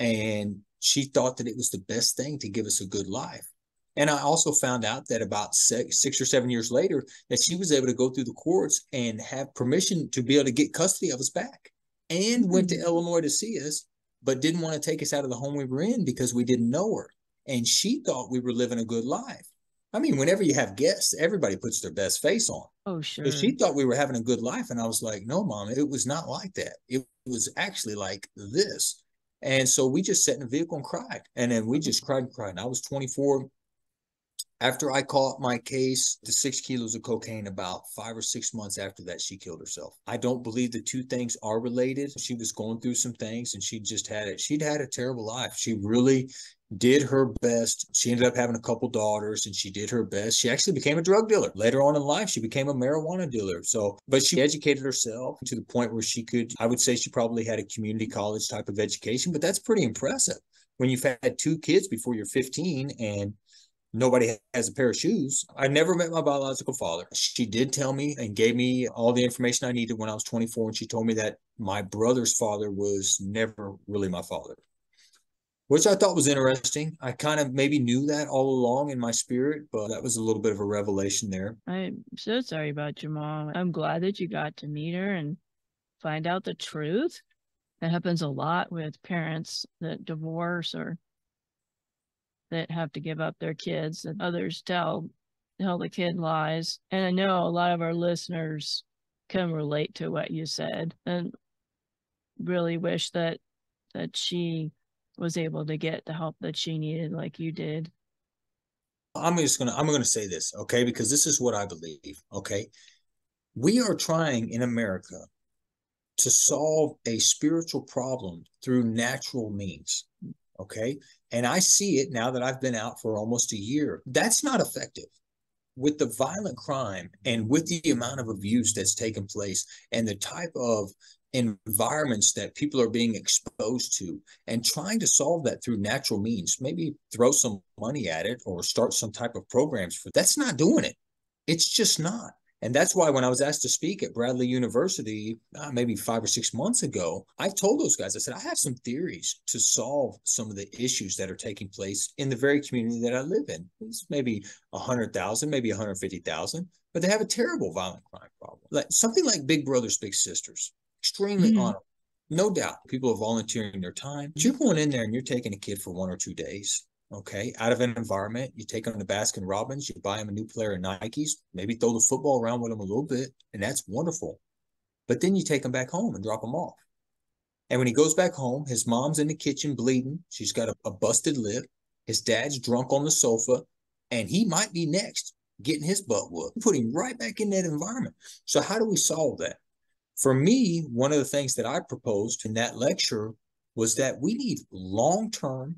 And she thought that it was the best thing to give us a good life. And I also found out that about six or seven years later, that she was able to go through the courts and have permission to be able to get custody of us back, and went to Illinois to see us, but didn't want to take us out of the home we were in because we didn't know her. And she thought we were living a good life. I mean, whenever you have guests, everybody puts their best face on. Oh, sure. But she thought we were having a good life. And I was like, no, Mom, it was not like that. It was actually like this. And so we just sat in a vehicle and cried. And then we just cried and cried. And I was 24. After I caught my case, the 6 kilos of cocaine, about 5 or 6 months after that, she killed herself. I don't believe the two things are related. She was going through some things, and she just had it. She'd had a terrible life. She really did her best. She ended up having a couple daughters, and she did her best. She actually became a drug dealer. Later on in life, she became a marijuana dealer. So, but she educated herself to the point where she could, I would say she probably had a community college type of education, but that's pretty impressive. When you've had two kids before you're 15 and nobody has a pair of shoes. I never met my biological father. She did tell me and gave me all the information I needed when I was 24. And she told me that my brother's father was never really my father, which I thought was interesting. I kind of maybe knew that all along in my spirit, but that was a little bit of a revelation there. I'm so sorry about your mom. I'm glad that you got to meet her and find out the truth. That happens a lot with parents that divorce or that have to give up their kids, and others tell the kid lies. And I know a lot of our listeners can relate to what you said and really wish that she was able to get the help that she needed like you did. I'm going to say this, okay? Because this is what I believe, okay? We are trying in America to solve a spiritual problem through natural means. Okay. And I see it now that I've been out for almost a year. That's not effective. With the violent crime and with the amount of abuse that's taken place and the type of environments that people are being exposed to, and trying to solve that through natural means, maybe throw some money at it or start some type of programs for, that's not doing it. It's just not. And that's why when I was asked to speak at Bradley University, maybe 5 or 6 months ago, I told those guys, I said, I have some theories to solve some of the issues that are taking place in the very community that I live in. It's maybe 100,000, maybe 150,000, but they have a terrible violent crime problem. Like something like Big Brothers, Big Sisters, extremely honorable. No doubt people are volunteering their time. But you're going in there and you're taking a kid for 1 or 2 days. Okay, out of an environment, you take them to Baskin Robbins, you buy them a new pair of Nikes, maybe throw the football around with them a little bit, and that's wonderful. But then you take them back home and drop them off. And when he goes back home, his mom's in the kitchen bleeding. She's got a busted lip. His dad's drunk on the sofa, and he might be next, getting his butt whooped, putting him right back in that environment. So how do we solve that? For me, one of the things that I proposed in that lecture was that we need long-term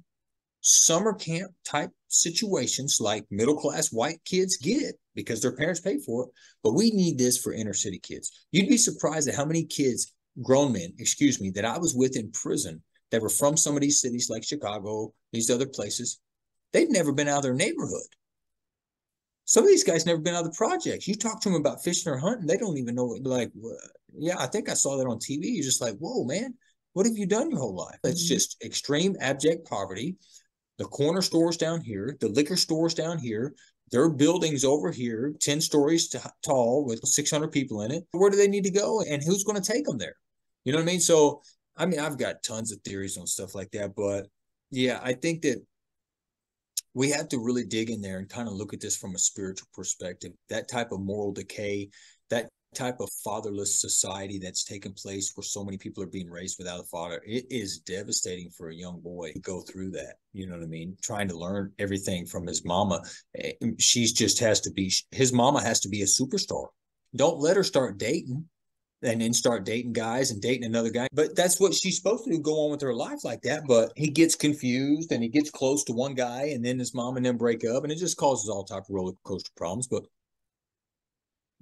summer camp type situations like middle class white kids get because their parents pay for it. But we need this for inner city kids. You'd be surprised at how many kids, grown men, excuse me, that I was with in prison that were from some of these cities like Chicago, these other places. They've never been out of their neighborhood. Some of these guys never been out of the projects. You talk to them about fishing or hunting, they don't even know what, like, yeah, I think I saw that on TV. You're just like, whoa, man, what have you done your whole life? It's just extreme abject poverty. The corner stores down here, the liquor stores down here, their buildings over here, 10 stories tall with 600 people in it. Where do they need to go and who's going to take them there? You know what I mean? So, I mean, I've got tons of theories on stuff like that. But yeah, I think that we have to really dig in there and kind of look at this from a spiritual perspective. That type of moral decay, that type of fatherless society that's taken place where so many people are being raised without a father. It is devastating for a young boy to go through that. You know what I mean? Trying to learn everything from his mama. His mama has to be a superstar. Don't let her start dating and then start dating guys and dating another guy. But that's what she's supposed to do, go on with her life like that. But he gets confused and he gets close to one guy and then his mom and them break up and it just causes all type of roller coaster problems. But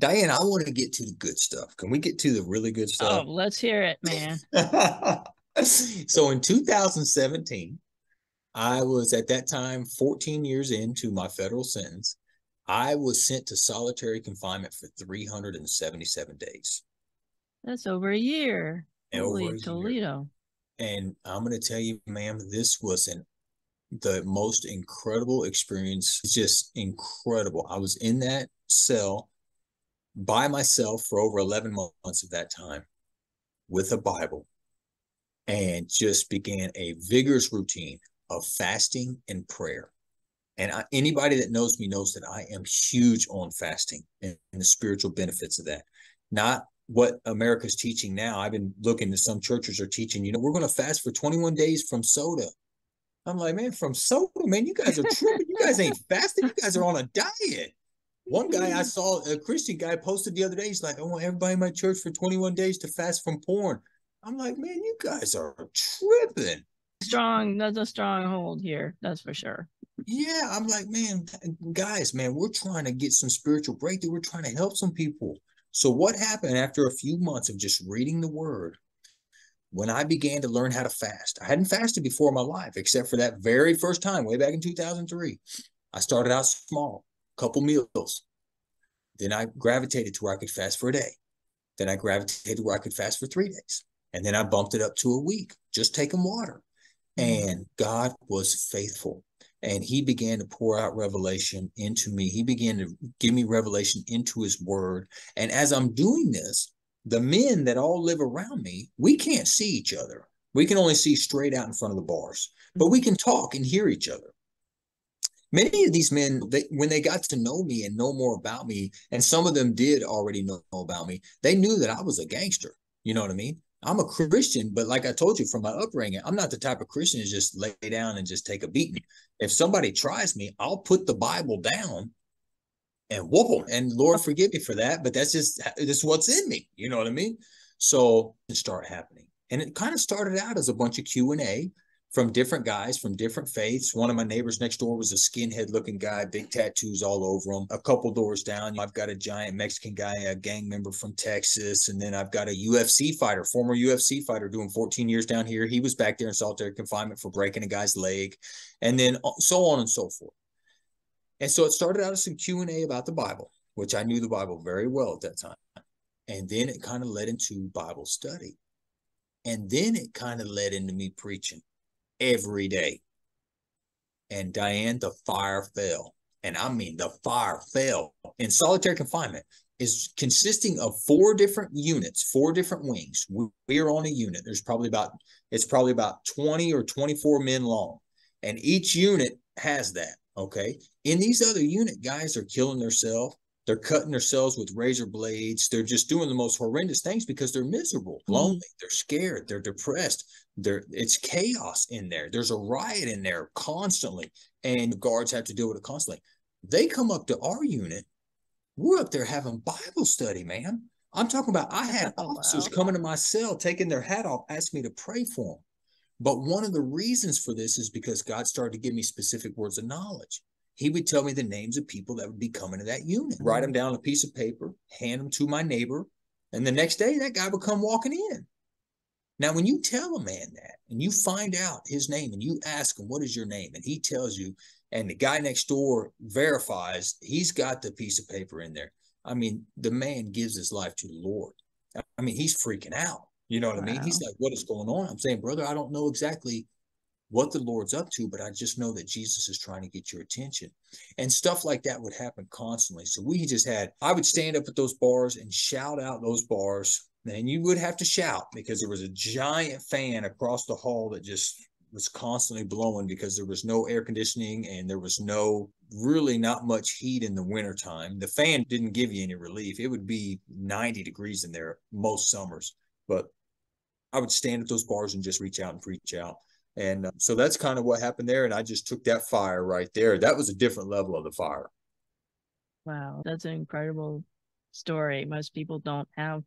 Diane, I want to get to the good stuff. Can we get to the really good stuff? Oh, let's hear it, man. So in 2017, I was at that time 14 years into my federal sentence. I was sent to solitary confinement for 377 days. That's over a year. Holy Toledo. And I'm going to tell you, ma'am, this was the most incredible experience. It's just incredible. I was in that cell by myself for over 11 months of that time with a Bible, and just began a vigorous routine of fasting and prayer. And anybody that knows me knows that I am huge on fasting and the spiritual benefits of that. Not what America's teaching now. I've been looking at some churches are teaching, you know, we're going to fast for 21 days from soda. I'm like, man, from soda, man, you guys are tripping. You guys ain't fasting. You guys are on a diet. One guy I saw, a Christian guy, posted the other day, he's like, I want everybody in my church for 21 days to fast from porn. I'm like, man, you guys are tripping. strong. That's a stronghold here. That's for sure. Yeah, I'm like, man, guys, man, we're trying to get some spiritual breakthrough. We're trying to help some people. So what happened after a few months of just reading the word? When I began to learn how to fast, I hadn't fasted before in my life, except for that very first time way back in 2003. I started out small, a couple meals. Then I gravitated to where I could fast for a day. Then I gravitated to where I could fast for 3 days. And then I bumped it up to a week, just taking water. And God was faithful. And he began to pour out revelation into me. He began to give me revelation into his word. And as I'm doing this, the men that all live around me, we can't see each other. We can only see straight out in front of the bars, but we can talk and hear each other. Many of these men, when they got to know me and know more about me, and some of them did already know about me, they knew that I was a gangster. You know what I mean? I'm a Christian, but like I told you from my upbringing, I'm not the type of Christian to just lay down and just take a beating. If somebody tries me, I'll put the Bible down and whoop them. And Lord, forgive me for that, but that's just this what's in me. You know what I mean? So it started happening. And it kind of started out as a bunch of Q&A from different guys, from different faiths. One of my neighbors next door was a skinhead looking guy, big tattoos all over him. A couple doors down, I've got a giant Mexican guy, a gang member from Texas. And then I've got a UFC fighter, former UFC fighter doing 14 years down here. He was back there in solitary confinement for breaking a guy's leg, and then so on and so forth. And so it started out as some Q&A about the Bible, which I knew the Bible very well at that time. And then it kind of led into Bible study. And then it kind of led into me preaching every day. And Diane, the fire fell. And I mean, the fire fell. In solitary confinement is consisting of 4 different units, 4 different wings. We are on a unit. There's probably about, it's probably about 20 or 24 men long. And each unit has that. Okay. In these other unit, guys are killing themselves. They're cutting themselves with razor blades. They're just doing the most horrendous things because they're miserable, lonely. They're scared. They're depressed. It's chaos in there. There's a riot in there constantly. And the guards have to deal with it constantly. They come up to our unit. We're up there having Bible study, man. I'm talking about, I had officers coming to my cell, taking their hat off, asking me to pray for them. But one of the reasons for this is because God started to give me specific words of knowledge. He would tell me the names of people that would be coming to that unit, write them down on a piece of paper, hand them to my neighbor. And the next day that guy would come walking in. Now, when you tell a man that and you find out his name and you ask him, what is your name? And he tells you, and the guy next door verifies he's got the piece of paper in there. I mean, the man gives his life to the Lord. I mean, he's freaking out. You know what I mean? He's like, what is going on? I'm saying, brother, I don't know exactly what the Lord's up to, but I just know that Jesus is trying to get your attention. And stuff like that would happen constantly. So we just had, I would stand up at those bars and shout out those bars. And you would have to shout because there was a giant fan across the hall that just was constantly blowing because there was no air conditioning and there was no, really not much heat in the wintertime. The fan didn't give you any relief. It would be 90 degrees in there most summers. But I would stand at those bars and just reach out and preach out. And so that's kind of what happened there. And I just took that fire right there. That was a different level of the fire. Wow. That's an incredible story. Most people don't have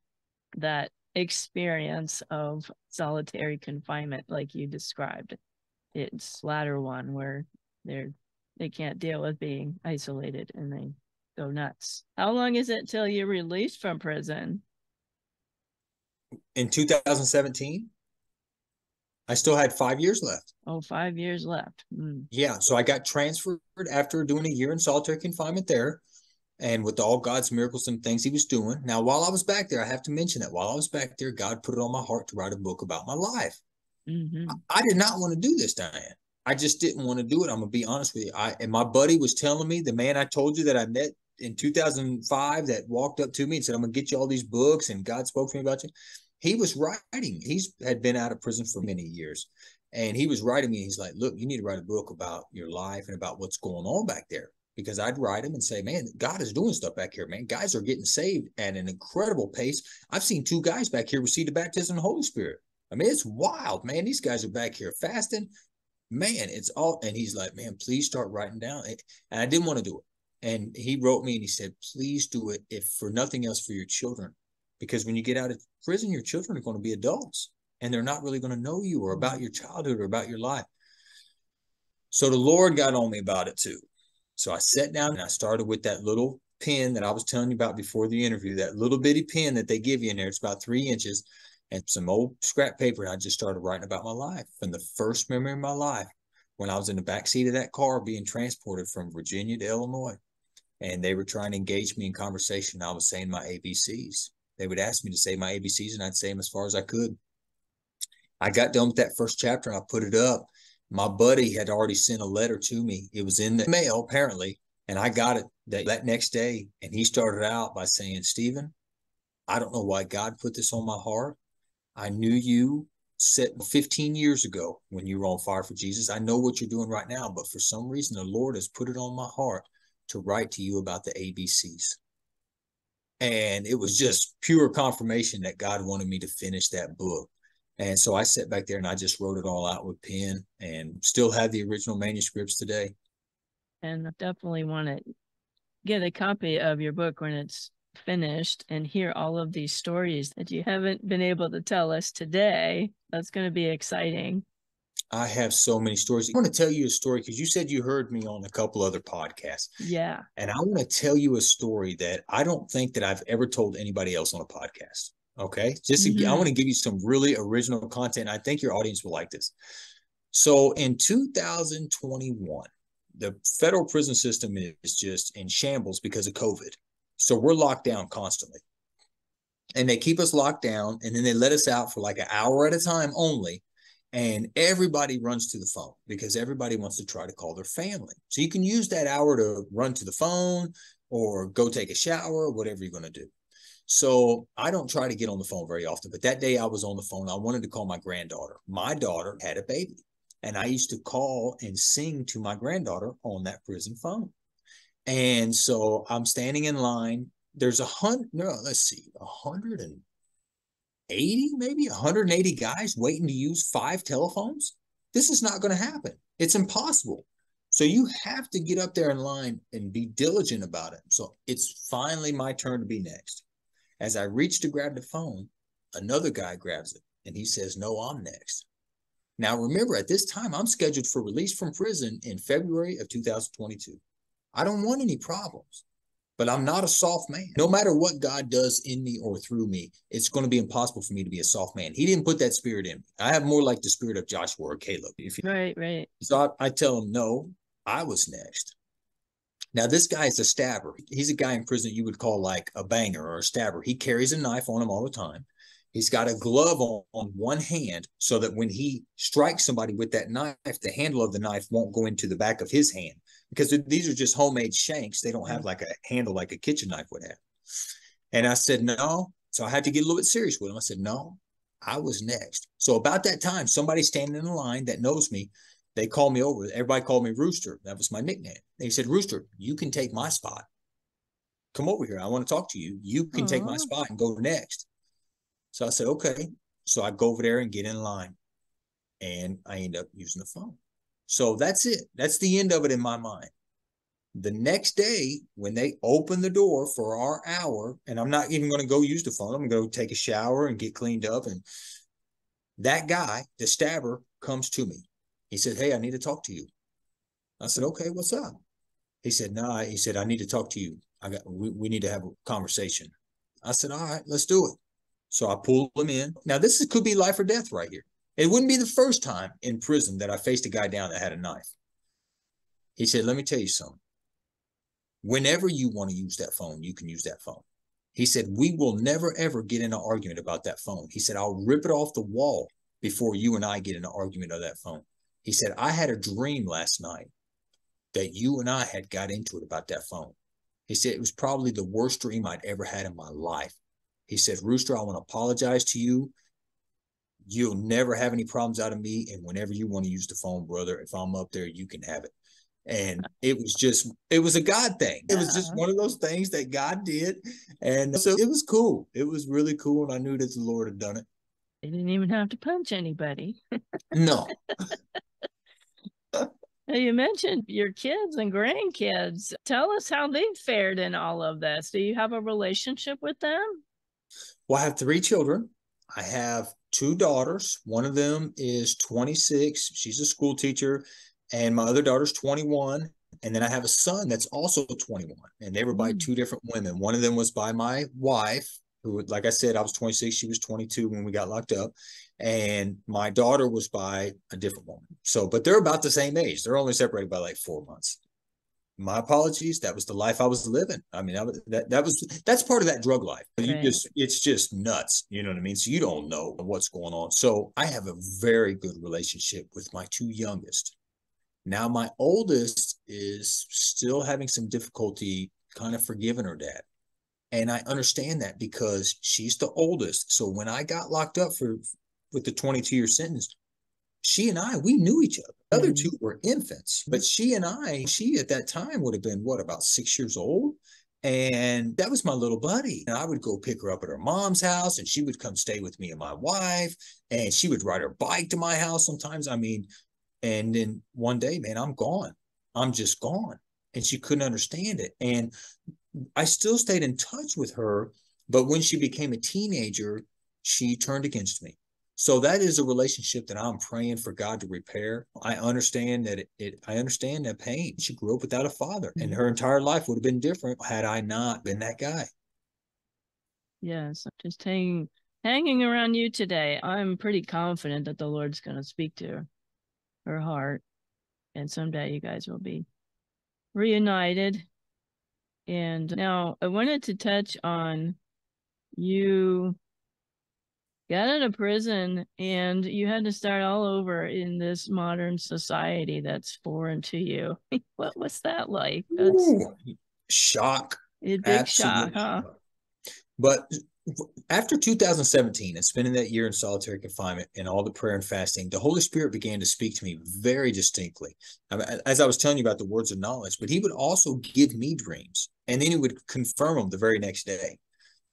that experience of solitary confinement like you described. It's the latter one where they can't deal with being isolated and they go nuts. How long is it till you're released from prison? In 2017, I still had 5 years left. Oh, 5 years left. Yeah. So I got transferred after doing a year in solitary confinement there. And with all God's miracles and things he was doing. Now, while I was back there, I have to mention that while I was back there, God put it on my heart to write a book about my life. I did not want to do this, Diane. I just didn't want to do it. I'm going to be honest with you. And my buddy was telling me, the man I told you that I met in 2005 that walked up to me and said, I'm going to get you all these books and God spoke to me about you. He was writing. He's had been out of prison for many years and he was writing me. And he's like, look, you need to write a book about your life and about what's going on back there. Because I'd write him and say, man, God is doing stuff back here, man. Guys are getting saved at an incredible pace. I've seen 2 guys back here receive the baptism of the Holy Spirit. I mean, it's wild, man. These guys are back here fasting, man. It's all. And he's like, man, please start writing down. And I didn't want to do it. And he wrote me and he said, please do it if for nothing else for your children. Because when you get out of prison, your children are going to be adults. and they're not really going to know you or about your childhood or about your life. So the Lord got on me about it too. So I sat down and I started with that little pen that I was telling you about before the interview, that little bitty pen that they give you in there. It's about 3 inches and some old scrap paper. And I just started writing about my life and the first memory of my life when I was in the backseat of that car being transported from Virginia to Illinois. And they were trying to engage me in conversation. I was saying my ABCs. They would ask me to say my ABCs and I'd say them as far as I could. I got done with that first chapter and I put it up. My buddy had already sent a letter to me. It was in the mail, apparently, and I got it that next day. And he started out by saying, Stephen, I don't know why God put this on my heart. I knew you 15 years ago when you were on fire for Jesus. I know what you're doing right now, but for some reason, the Lord has put it on my heart to write to you about the ABCs. And it was just pure confirmation that God wanted me to finish that book. And so I sat back there and I just wrote it all out with pen and still have the original manuscripts today. And I definitely want to get a copy of your book when it's finished and hear all of these stories that you haven't been able to tell us today. That's going to be exciting. I have so many stories. I want to tell you a story because you said you heard me on a couple other podcasts. Yeah. And I want to tell you a story that I don't think that I've ever told anybody else on a podcast. Okay. I want to give you some really original content. I think your audience will like this. So in 2021, the federal prison system is just in shambles because of COVID. So we're locked down constantly. And they keep us locked down and then they let us out for like an hour at a time only. And everybody runs to the phone because everybody wants to try to call their family. So you can use that hour to run to the phone or go take a shower, whatever you're going to do. So I don't try to get on the phone very often, but that day I was on the phone. I wanted to call my granddaughter. My daughter had a baby and I used to call and sing to my granddaughter on that prison phone. And so I'm standing in line. There's 180 guys waiting to use 5 telephones. This is not going to happen. It's impossible. So you have to get up there in line and be diligent about it. So it's finally my turn to be next. As I reach to grab the phone, another guy grabs it and he says, no, I'm next. Now, remember, at this time, I'm scheduled for release from prison in February of 2022. I don't want any problems, but I'm not a soft man. No matter what God does in me or through me, it's going to be impossible for me to be a soft man. He didn't put that spirit in me. I have more like the spirit of Joshua or Caleb. Right. So I tell him, no, I was next. Now, this guy is a stabber. He's a guy in prison you would call like a banger or a stabber. He carries a knife on him all the time. He's got a glove on one hand so that when he strikes somebody with that knife, the handle of the knife won't go into the back of his hand because these are just homemade shanks. They don't have like a handle like a kitchen knife would have. And I said, no. So I had to get a little bit serious with him. I said, no, I was next. So about that time, somebody standing in the line that knows me, they called me over. Everybody called me Rooster. That was my nickname. They said, Rooster, you can take my spot. Come over here. I want to talk to you. You can take my spot and go next. So I said, okay. So I go over there and get in line. And I end up using the phone. So that's it. That's the end of it in my mind. The next day, when they open the door for our hour, and I'm not even going to go use the phone. I'm going to go take a shower and get cleaned up. And that guy, the stabber, comes to me. He said, hey, I need to talk to you. I said, okay, what's up? He said, nah. He said, I need to talk to you. We need to have a conversation. I said, all right, let's do it. So I pulled him in. Now, this could be life or death right here. It wouldn't be the first time in prison that I faced a guy down that had a knife. He said, let me tell you something. Whenever you want to use that phone, you can use that phone. He said, we will never, ever get in an argument about that phone. He said, I'll rip it off the wall before you and I get in an argument of that phone. He said, I had a dream last night that you and I had got into it about that phone. He said, it was probably the worst dream I'd ever had in my life. He said, Rooster, I want to apologize to you. You'll never have any problems out of me. And whenever you want to use the phone, brother, if I'm up there, you can have it. And it was a God thing. It was just one of those things that God did. And so it was cool. It was really cool. And I knew that the Lord had done it. They didn't even have to punch anybody. No. You mentioned your kids and grandkids. Tell us how they fared in all of this. Do you have a relationship with them? Well, I have 3 children. I have two daughters. One of them is 26. She's a school teacher. And my other daughter's 21. And then I have a son that's also 21. And they were by two different women. One of them was by my wife, who, like I said, I was 26. She was 22 when we got locked up. And my daughter was by a different woman. So, but they're about the same age. They're only separated by like 4 months. My apologies. That was the life I was living. I mean, that's part of that drug life. You right. It's just nuts. You know what I mean? So you don't know what's going on. So I have a very good relationship with my two youngest. Now my oldest is still having some difficulty kind of forgiving her dad. And I understand that because she's the oldest. So when I got locked up with the 22-year sentence, she and I, we knew each other. The other two were infants, but she and I, she at that time would have been, what, about 6 years old? And that was my little buddy. And I would go pick her up at her mom's house, and she would come stay with me and my wife, and she would ride her bike to my house sometimes. I mean, and then one day, man, I'm gone. I'm just gone. And she couldn't understand it. And I still stayed in touch with her, but when she became a teenager, she turned against me. So that is a relationship that I'm praying for God to repair. I understand that I understand that pain. She grew up without a father, and her entire life would have been different had I not been that guy. Yes, I'm just hanging around you today. I'm pretty confident that the Lord's going to speak to her heart, and someday you guys will be reunited. And now I wanted to touch on you got out of prison and you had to start all over in this modern society that's foreign to you. What was that like? Ooh, shock. Big absolute shock, huh? But after 2017 and spending that year in solitary confinement and all the prayer and fasting, the Holy Spirit began to speak to me very distinctly. I mean, as I was telling you about the words of knowledge, but he would also give me dreams, and then he would confirm them the very next day.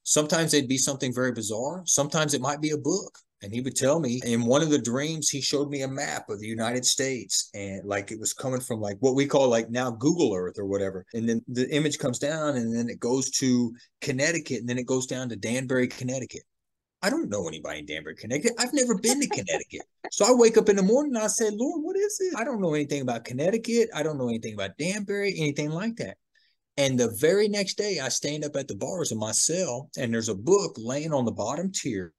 Sometimes they'd be something very bizarre. Sometimes it might be a book. And he would tell me, in one of the dreams, he showed me a map of the United States. And like, it was coming from like what we call like now Google Earth or whatever. And then the image comes down, and then it goes to Connecticut, and then it goes down to Danbury, Connecticut. I don't know anybody in Danbury, Connecticut. I've never been to Connecticut. So I wake up in the morning and I say, Lord, what is this? I don't know anything about Connecticut. I don't know anything about Danbury, anything like that. And the very next day, I stand up at the bars in my cell, and there's a book laying on the bottom tier.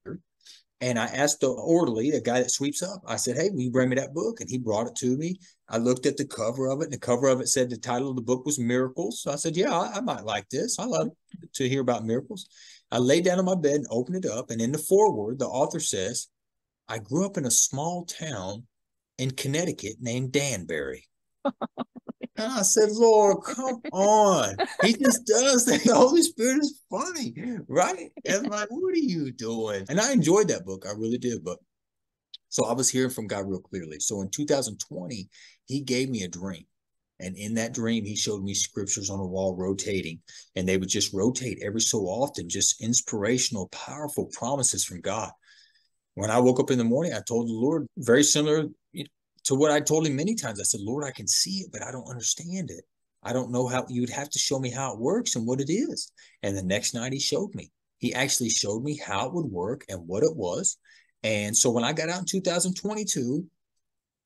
And I asked the orderly, the guy that sweeps up, I said, hey, will you bring me that book? And he brought it to me. I looked at the cover of it, and the cover of it said the title of the book was Miracles. So I said, yeah, I might like this. I love to hear about miracles. I laid down on my bed and opened it up. And in the foreword, the author says, I grew up in a small town in Connecticut named Danbury. And I said, Lord, come on. He just does that. The Holy Spirit is funny, right? And I'm like, what are you doing? And I enjoyed that book. I really did. But so I was hearing from God real clearly. So in 2020, he gave me a dream. And in that dream, he showed me scriptures on a wall rotating, and they would just rotate every so often, just inspirational, powerful promises from God. When I woke up in the morning, I told the Lord, very similar to what I told him many times. I said, Lord, I can see it, but I don't understand it. I don't know how. You'd have to show me how it works and what it is. And the next night he showed me. He actually showed me how it would work and what it was. And so when I got out in 2022,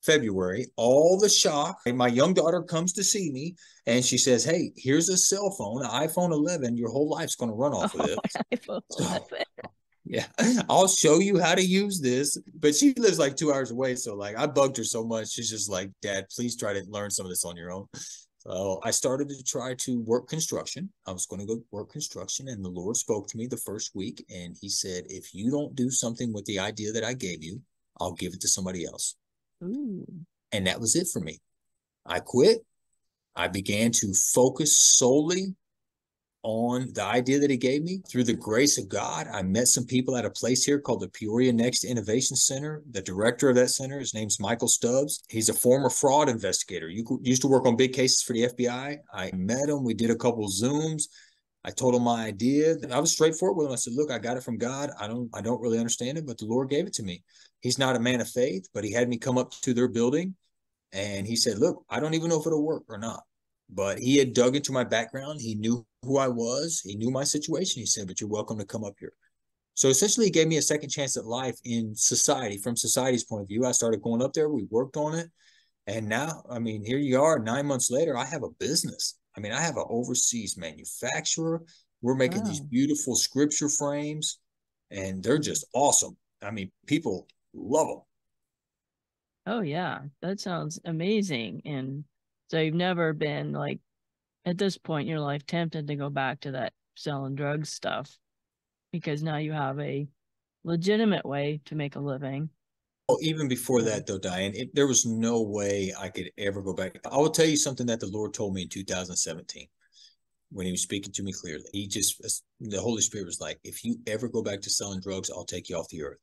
February, all the shock, my young daughter comes to see me, and she says, hey, here's a cell phone, an iPhone 11. Your whole life's going to run off of it. Yeah, I'll show you how to use this. But she lives like 2 hours away. So like, I bugged her so much. She's just like, Dad, please try to learn some of this on your own. So I started to try to work construction. I was going to go work construction. And the Lord spoke to me the first week. And he said, if you don't do something with the idea that I gave you, I'll give it to somebody else. Ooh. And that was it for me. I quit. I began to focus solely on the idea that he gave me. Through the grace of God, I met some people at a place here called the Peoria Next Innovation Center. The director of that center, his name's Michael Stubbs. He's a former fraud investigator. He used to work on big cases for the FBI. I met him. We did a couple of Zooms. I told him my idea. I was straightforward with him. I said, look, I got it from God. I don't really understand it, but the Lord gave it to me. He's not a man of faith, but he had me come up to their building. And he said, look, I don't even know if it'll work or not. But he had dug into my background. He knew who I was. He knew my situation. He said, but you're welcome to come up here. So essentially, it gave me a second chance at life in society, from society's point of view. I started going up there. We worked on it. And now, I mean, here you are 9 months later, I have a business. I mean, I have an overseas manufacturer. We're making these beautiful scripture frames, and they're just awesome. I mean, people love them. Oh, yeah. That sounds amazing. And so you've never been, like, at this point in your life, tempted to go back to that selling drugs stuff, because now you have a legitimate way to make a living. Oh, even before that, though, Diane, there was no way I could ever go back. I will tell you something that the Lord told me in 2017 when he was speaking to me clearly. He just, the Holy Spirit was like, if you ever go back to selling drugs, I'll take you off the earth.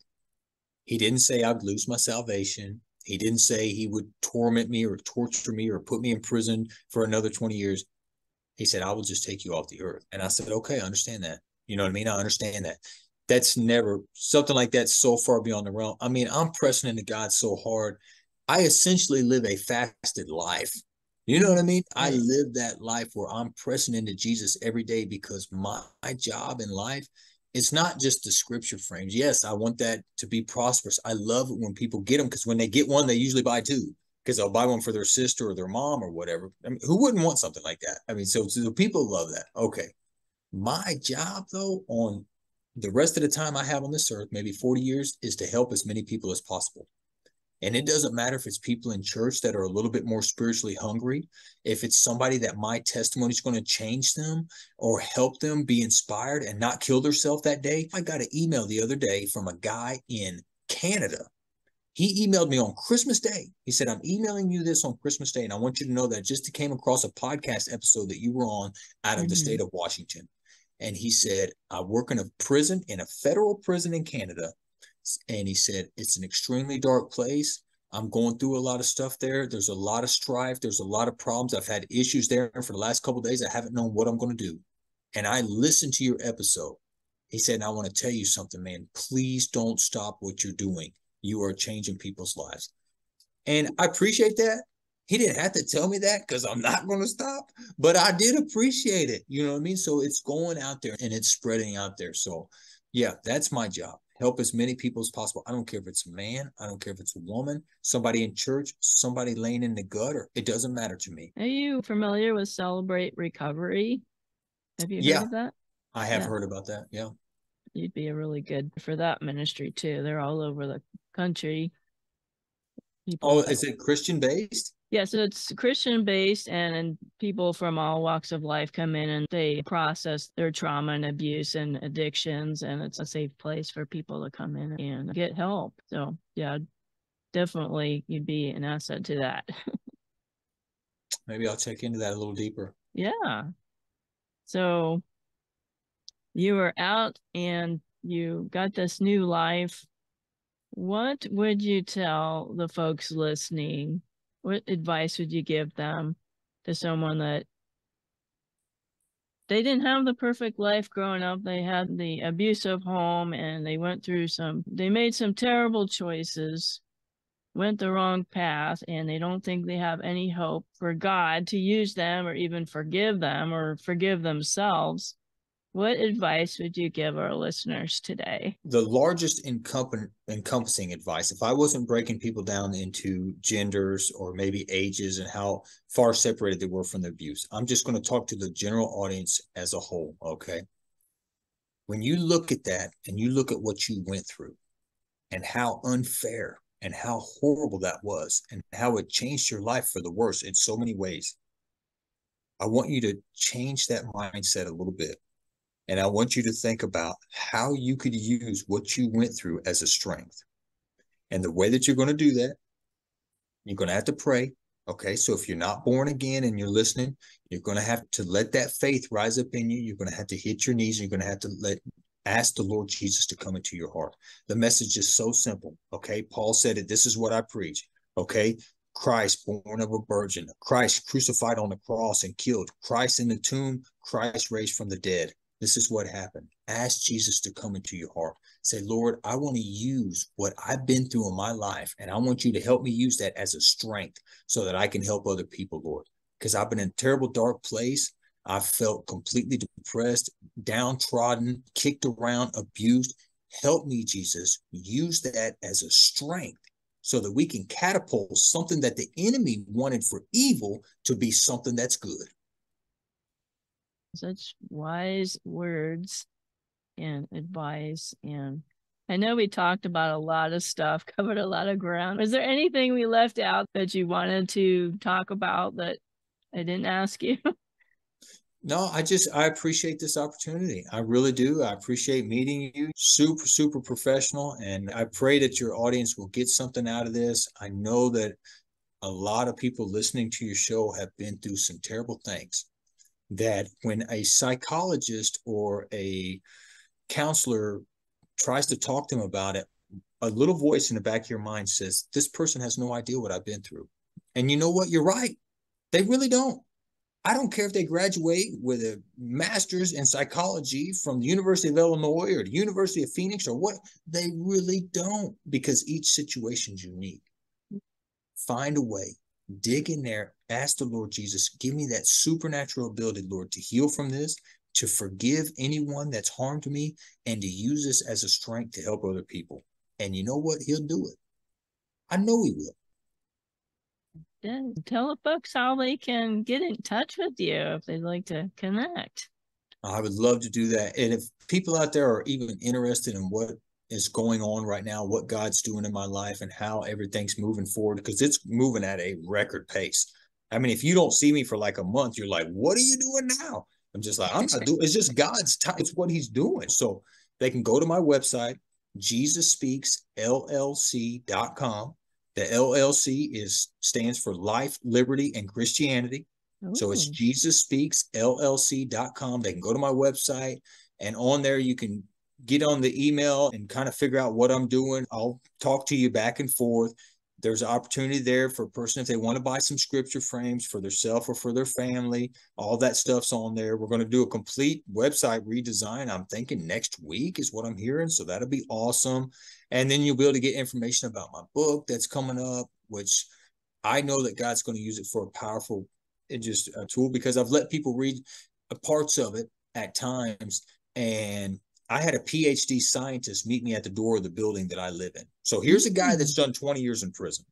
He didn't say I'd lose my salvation. He didn't say he would torment me or torture me or put me in prison for another 20 years. He said, I will just take you off the earth. And I said, okay, I understand that. You know what I mean? I understand that. That's never, something like that so far beyond the realm. I mean, I'm pressing into God so hard. I essentially live a fasted life. You know what I mean? I live that life where I'm pressing into Jesus every day, because my job in life, it's not just the scripture frames. Yes, I want that to be prosperous. I love it when people get them, because when they get one, they usually buy two, because they'll buy one for their sister or their mom or whatever. I mean, who wouldn't want something like that? I mean, so people love that. Okay. My job, though, on the rest of the time I have on this earth, maybe 40 years, is to help as many people as possible. And it doesn't matter if it's people in church that are a little bit more spiritually hungry, if it's somebody that my testimony is going to change them or help them be inspired and not kill themselves that day. I got an email the other day from a guy in Canada. He emailed me on Christmas Day. He said, I'm emailing you this on Christmas Day, and I want you to know that I just came across a podcast episode that you were on out of the state of Washington. And he said, I work in a prison, in a federal prison in Canada. And he said, it's an extremely dark place. I'm going through a lot of stuff there. There's a lot of strife. There's a lot of problems. I've had issues there for the last couple of days. I haven't known what I'm going to do. And I listened to your episode. He said, and I want to tell you something, man. Please don't stop what you're doing. You are changing people's lives. And I appreciate that. He didn't have to tell me that, because I'm not going to stop, but I did appreciate it. You know what I mean? So it's going out there and it's spreading out there. So yeah, that's my job. Help as many people as possible. I don't care if it's a man. I don't care if it's a woman, somebody in church, somebody laying in the gutter. It doesn't matter to me. Are you familiar with Celebrate Recovery? Have you heard of that? I have heard about that. Yeah. You'd be really good for that ministry too. They're all over the country. People is it Christian based? Yeah, so it's Christian based, and people from all walks of life come in and they process their trauma and abuse and addictions, and it's a safe place for people to come in and get help. So yeah, definitely you'd be an asset to that. Maybe I'll check into that a little deeper. Yeah. So you were out and you got this new life. What would you tell the folks listening? What advice would you give them, to someone that they didn't have the perfect life growing up? They had the abusive home, and they went through they made some terrible choices, went the wrong path, and they don't think they have any hope for God to use them or even forgive them or forgive themselves. What advice would you give our listeners today? The largest encompassing advice, if I wasn't breaking people down into genders or maybe ages and how far separated they were from the abuse, I'm just going to talk to the general audience as a whole, okay? When you look at that and you look at what you went through and how unfair and how horrible that was and how it changed your life for the worse in so many ways, I want you to change that mindset a little bit. And I want you to think about how you could use what you went through as a strength. And the way that you're going to do that, you're going to have to pray. Okay, so if you're not born again and you're listening, you're going to have to let that faith rise up in you. You're going to have to hit your knees. You're going to have to ask the Lord Jesus to come into your heart. The message is so simple. Okay, Paul said it. This is what I preach. Okay, Christ born of a virgin. Christ crucified on the cross and killed. Christ in the tomb. Christ raised from the dead. This is what happened. Ask Jesus to come into your heart. Say, Lord, I want to use what I've been through in my life, and I want you to help me use that as a strength so that I can help other people, Lord, because I've been in a terrible, dark place. I felt completely depressed, downtrodden, kicked around, abused. Help me, Jesus, use that as a strength so that we can catapult something that the enemy wanted for evil to be something that's good. Such wise words and advice. And I know we talked about a lot of stuff, covered a lot of ground. Was there anything we left out that you wanted to talk about that I didn't ask you? No, I appreciate this opportunity. I really do. I appreciate meeting you. Super, super professional. And I pray that your audience will get something out of this. I know that a lot of people listening to your show have been through some terrible things, that when a psychologist or a counselor tries to talk to them about it, a little voice in the back of your mind says, this person has no idea what I've been through. And you know what? You're right. They really don't. I don't care if they graduate with a master's in psychology from the University of Illinois or the University of Phoenix or what, they really don't, because each situation's unique. Find a way, dig in there, ask the Lord Jesus, give me that supernatural ability, Lord, to heal from this, to forgive anyone that's harmed me, and to use this as a strength to help other people. And you know what? He'll do it. I know he will. Tell the folks how they can get in touch with you if they'd like to connect. I would love to do that. And if people out there are even interested in what is going on right now, what God's doing in my life and how everything's moving forward, because it's moving at a record pace. I mean, if you don't see me for like a month, you're like, what are you doing now? I'm just like, I'm not doing, it's just God's time. It's what he's doing. So they can go to my website, JesusSpeaksLLC.com. The LLC stands for Life, Liberty, and Christianity. Ooh. So it's JesusSpeaksLLC.com. They can go to my website, and on there you can get on the email and kind of figure out what I'm doing. I'll talk to you back and forth. There's an opportunity there for a person if they want to buy some scripture frames for themselves or for their family. All that stuff's on there. We're going to do a complete website redesign. I'm thinking next week is what I'm hearing. So that'll be awesome. And then you'll be able to get information about my book that's coming up, which I know that God's going to use it for a powerful tool, because I've let people read parts of it at times. And I had a PhD scientist meet me at the door of the building that I live in. So here's a guy that's done 20 years in prison,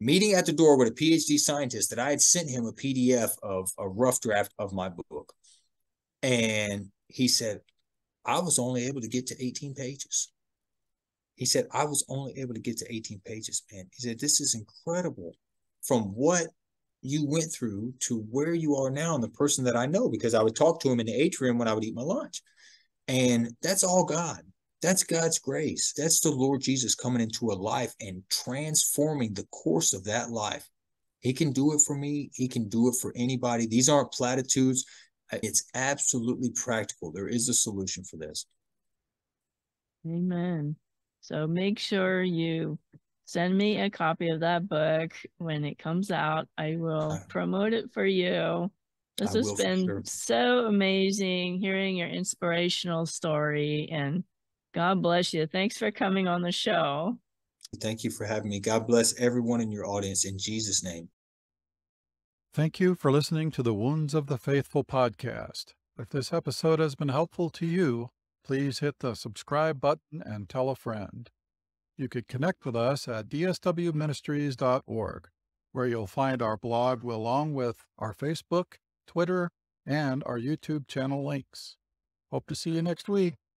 meeting at the door with a PhD scientist that I had sent him a PDF of a rough draft of my book. And he said, I was only able to get to 18 pages. He said, I was only able to get to 18 pages, man. He said, this is incredible, from what you went through to where you are now and the person that I know, because I would talk to him in the atrium when I would eat my lunch. And that's all God. That's God's grace. That's the Lord Jesus coming into a life and transforming the course of that life. He can do it for me. He can do it for anybody. These aren't platitudes. It's absolutely practical. There is a solution for this. Amen. So make sure you send me a copy of that book when it comes out. I will promote it for you. This has been so amazing, hearing your inspirational story, and God bless you. Thanks for coming on the show. Thank you for having me. God bless everyone in your audience in Jesus' name. Thank you for listening to the Wounds of the Faithful podcast. If this episode has been helpful to you, please hit the subscribe button and tell a friend. You could connect with us at DSWMinistries.org, where you'll find our blog along with our Facebook, Twitter, and our YouTube channel links. Hope to see you next week.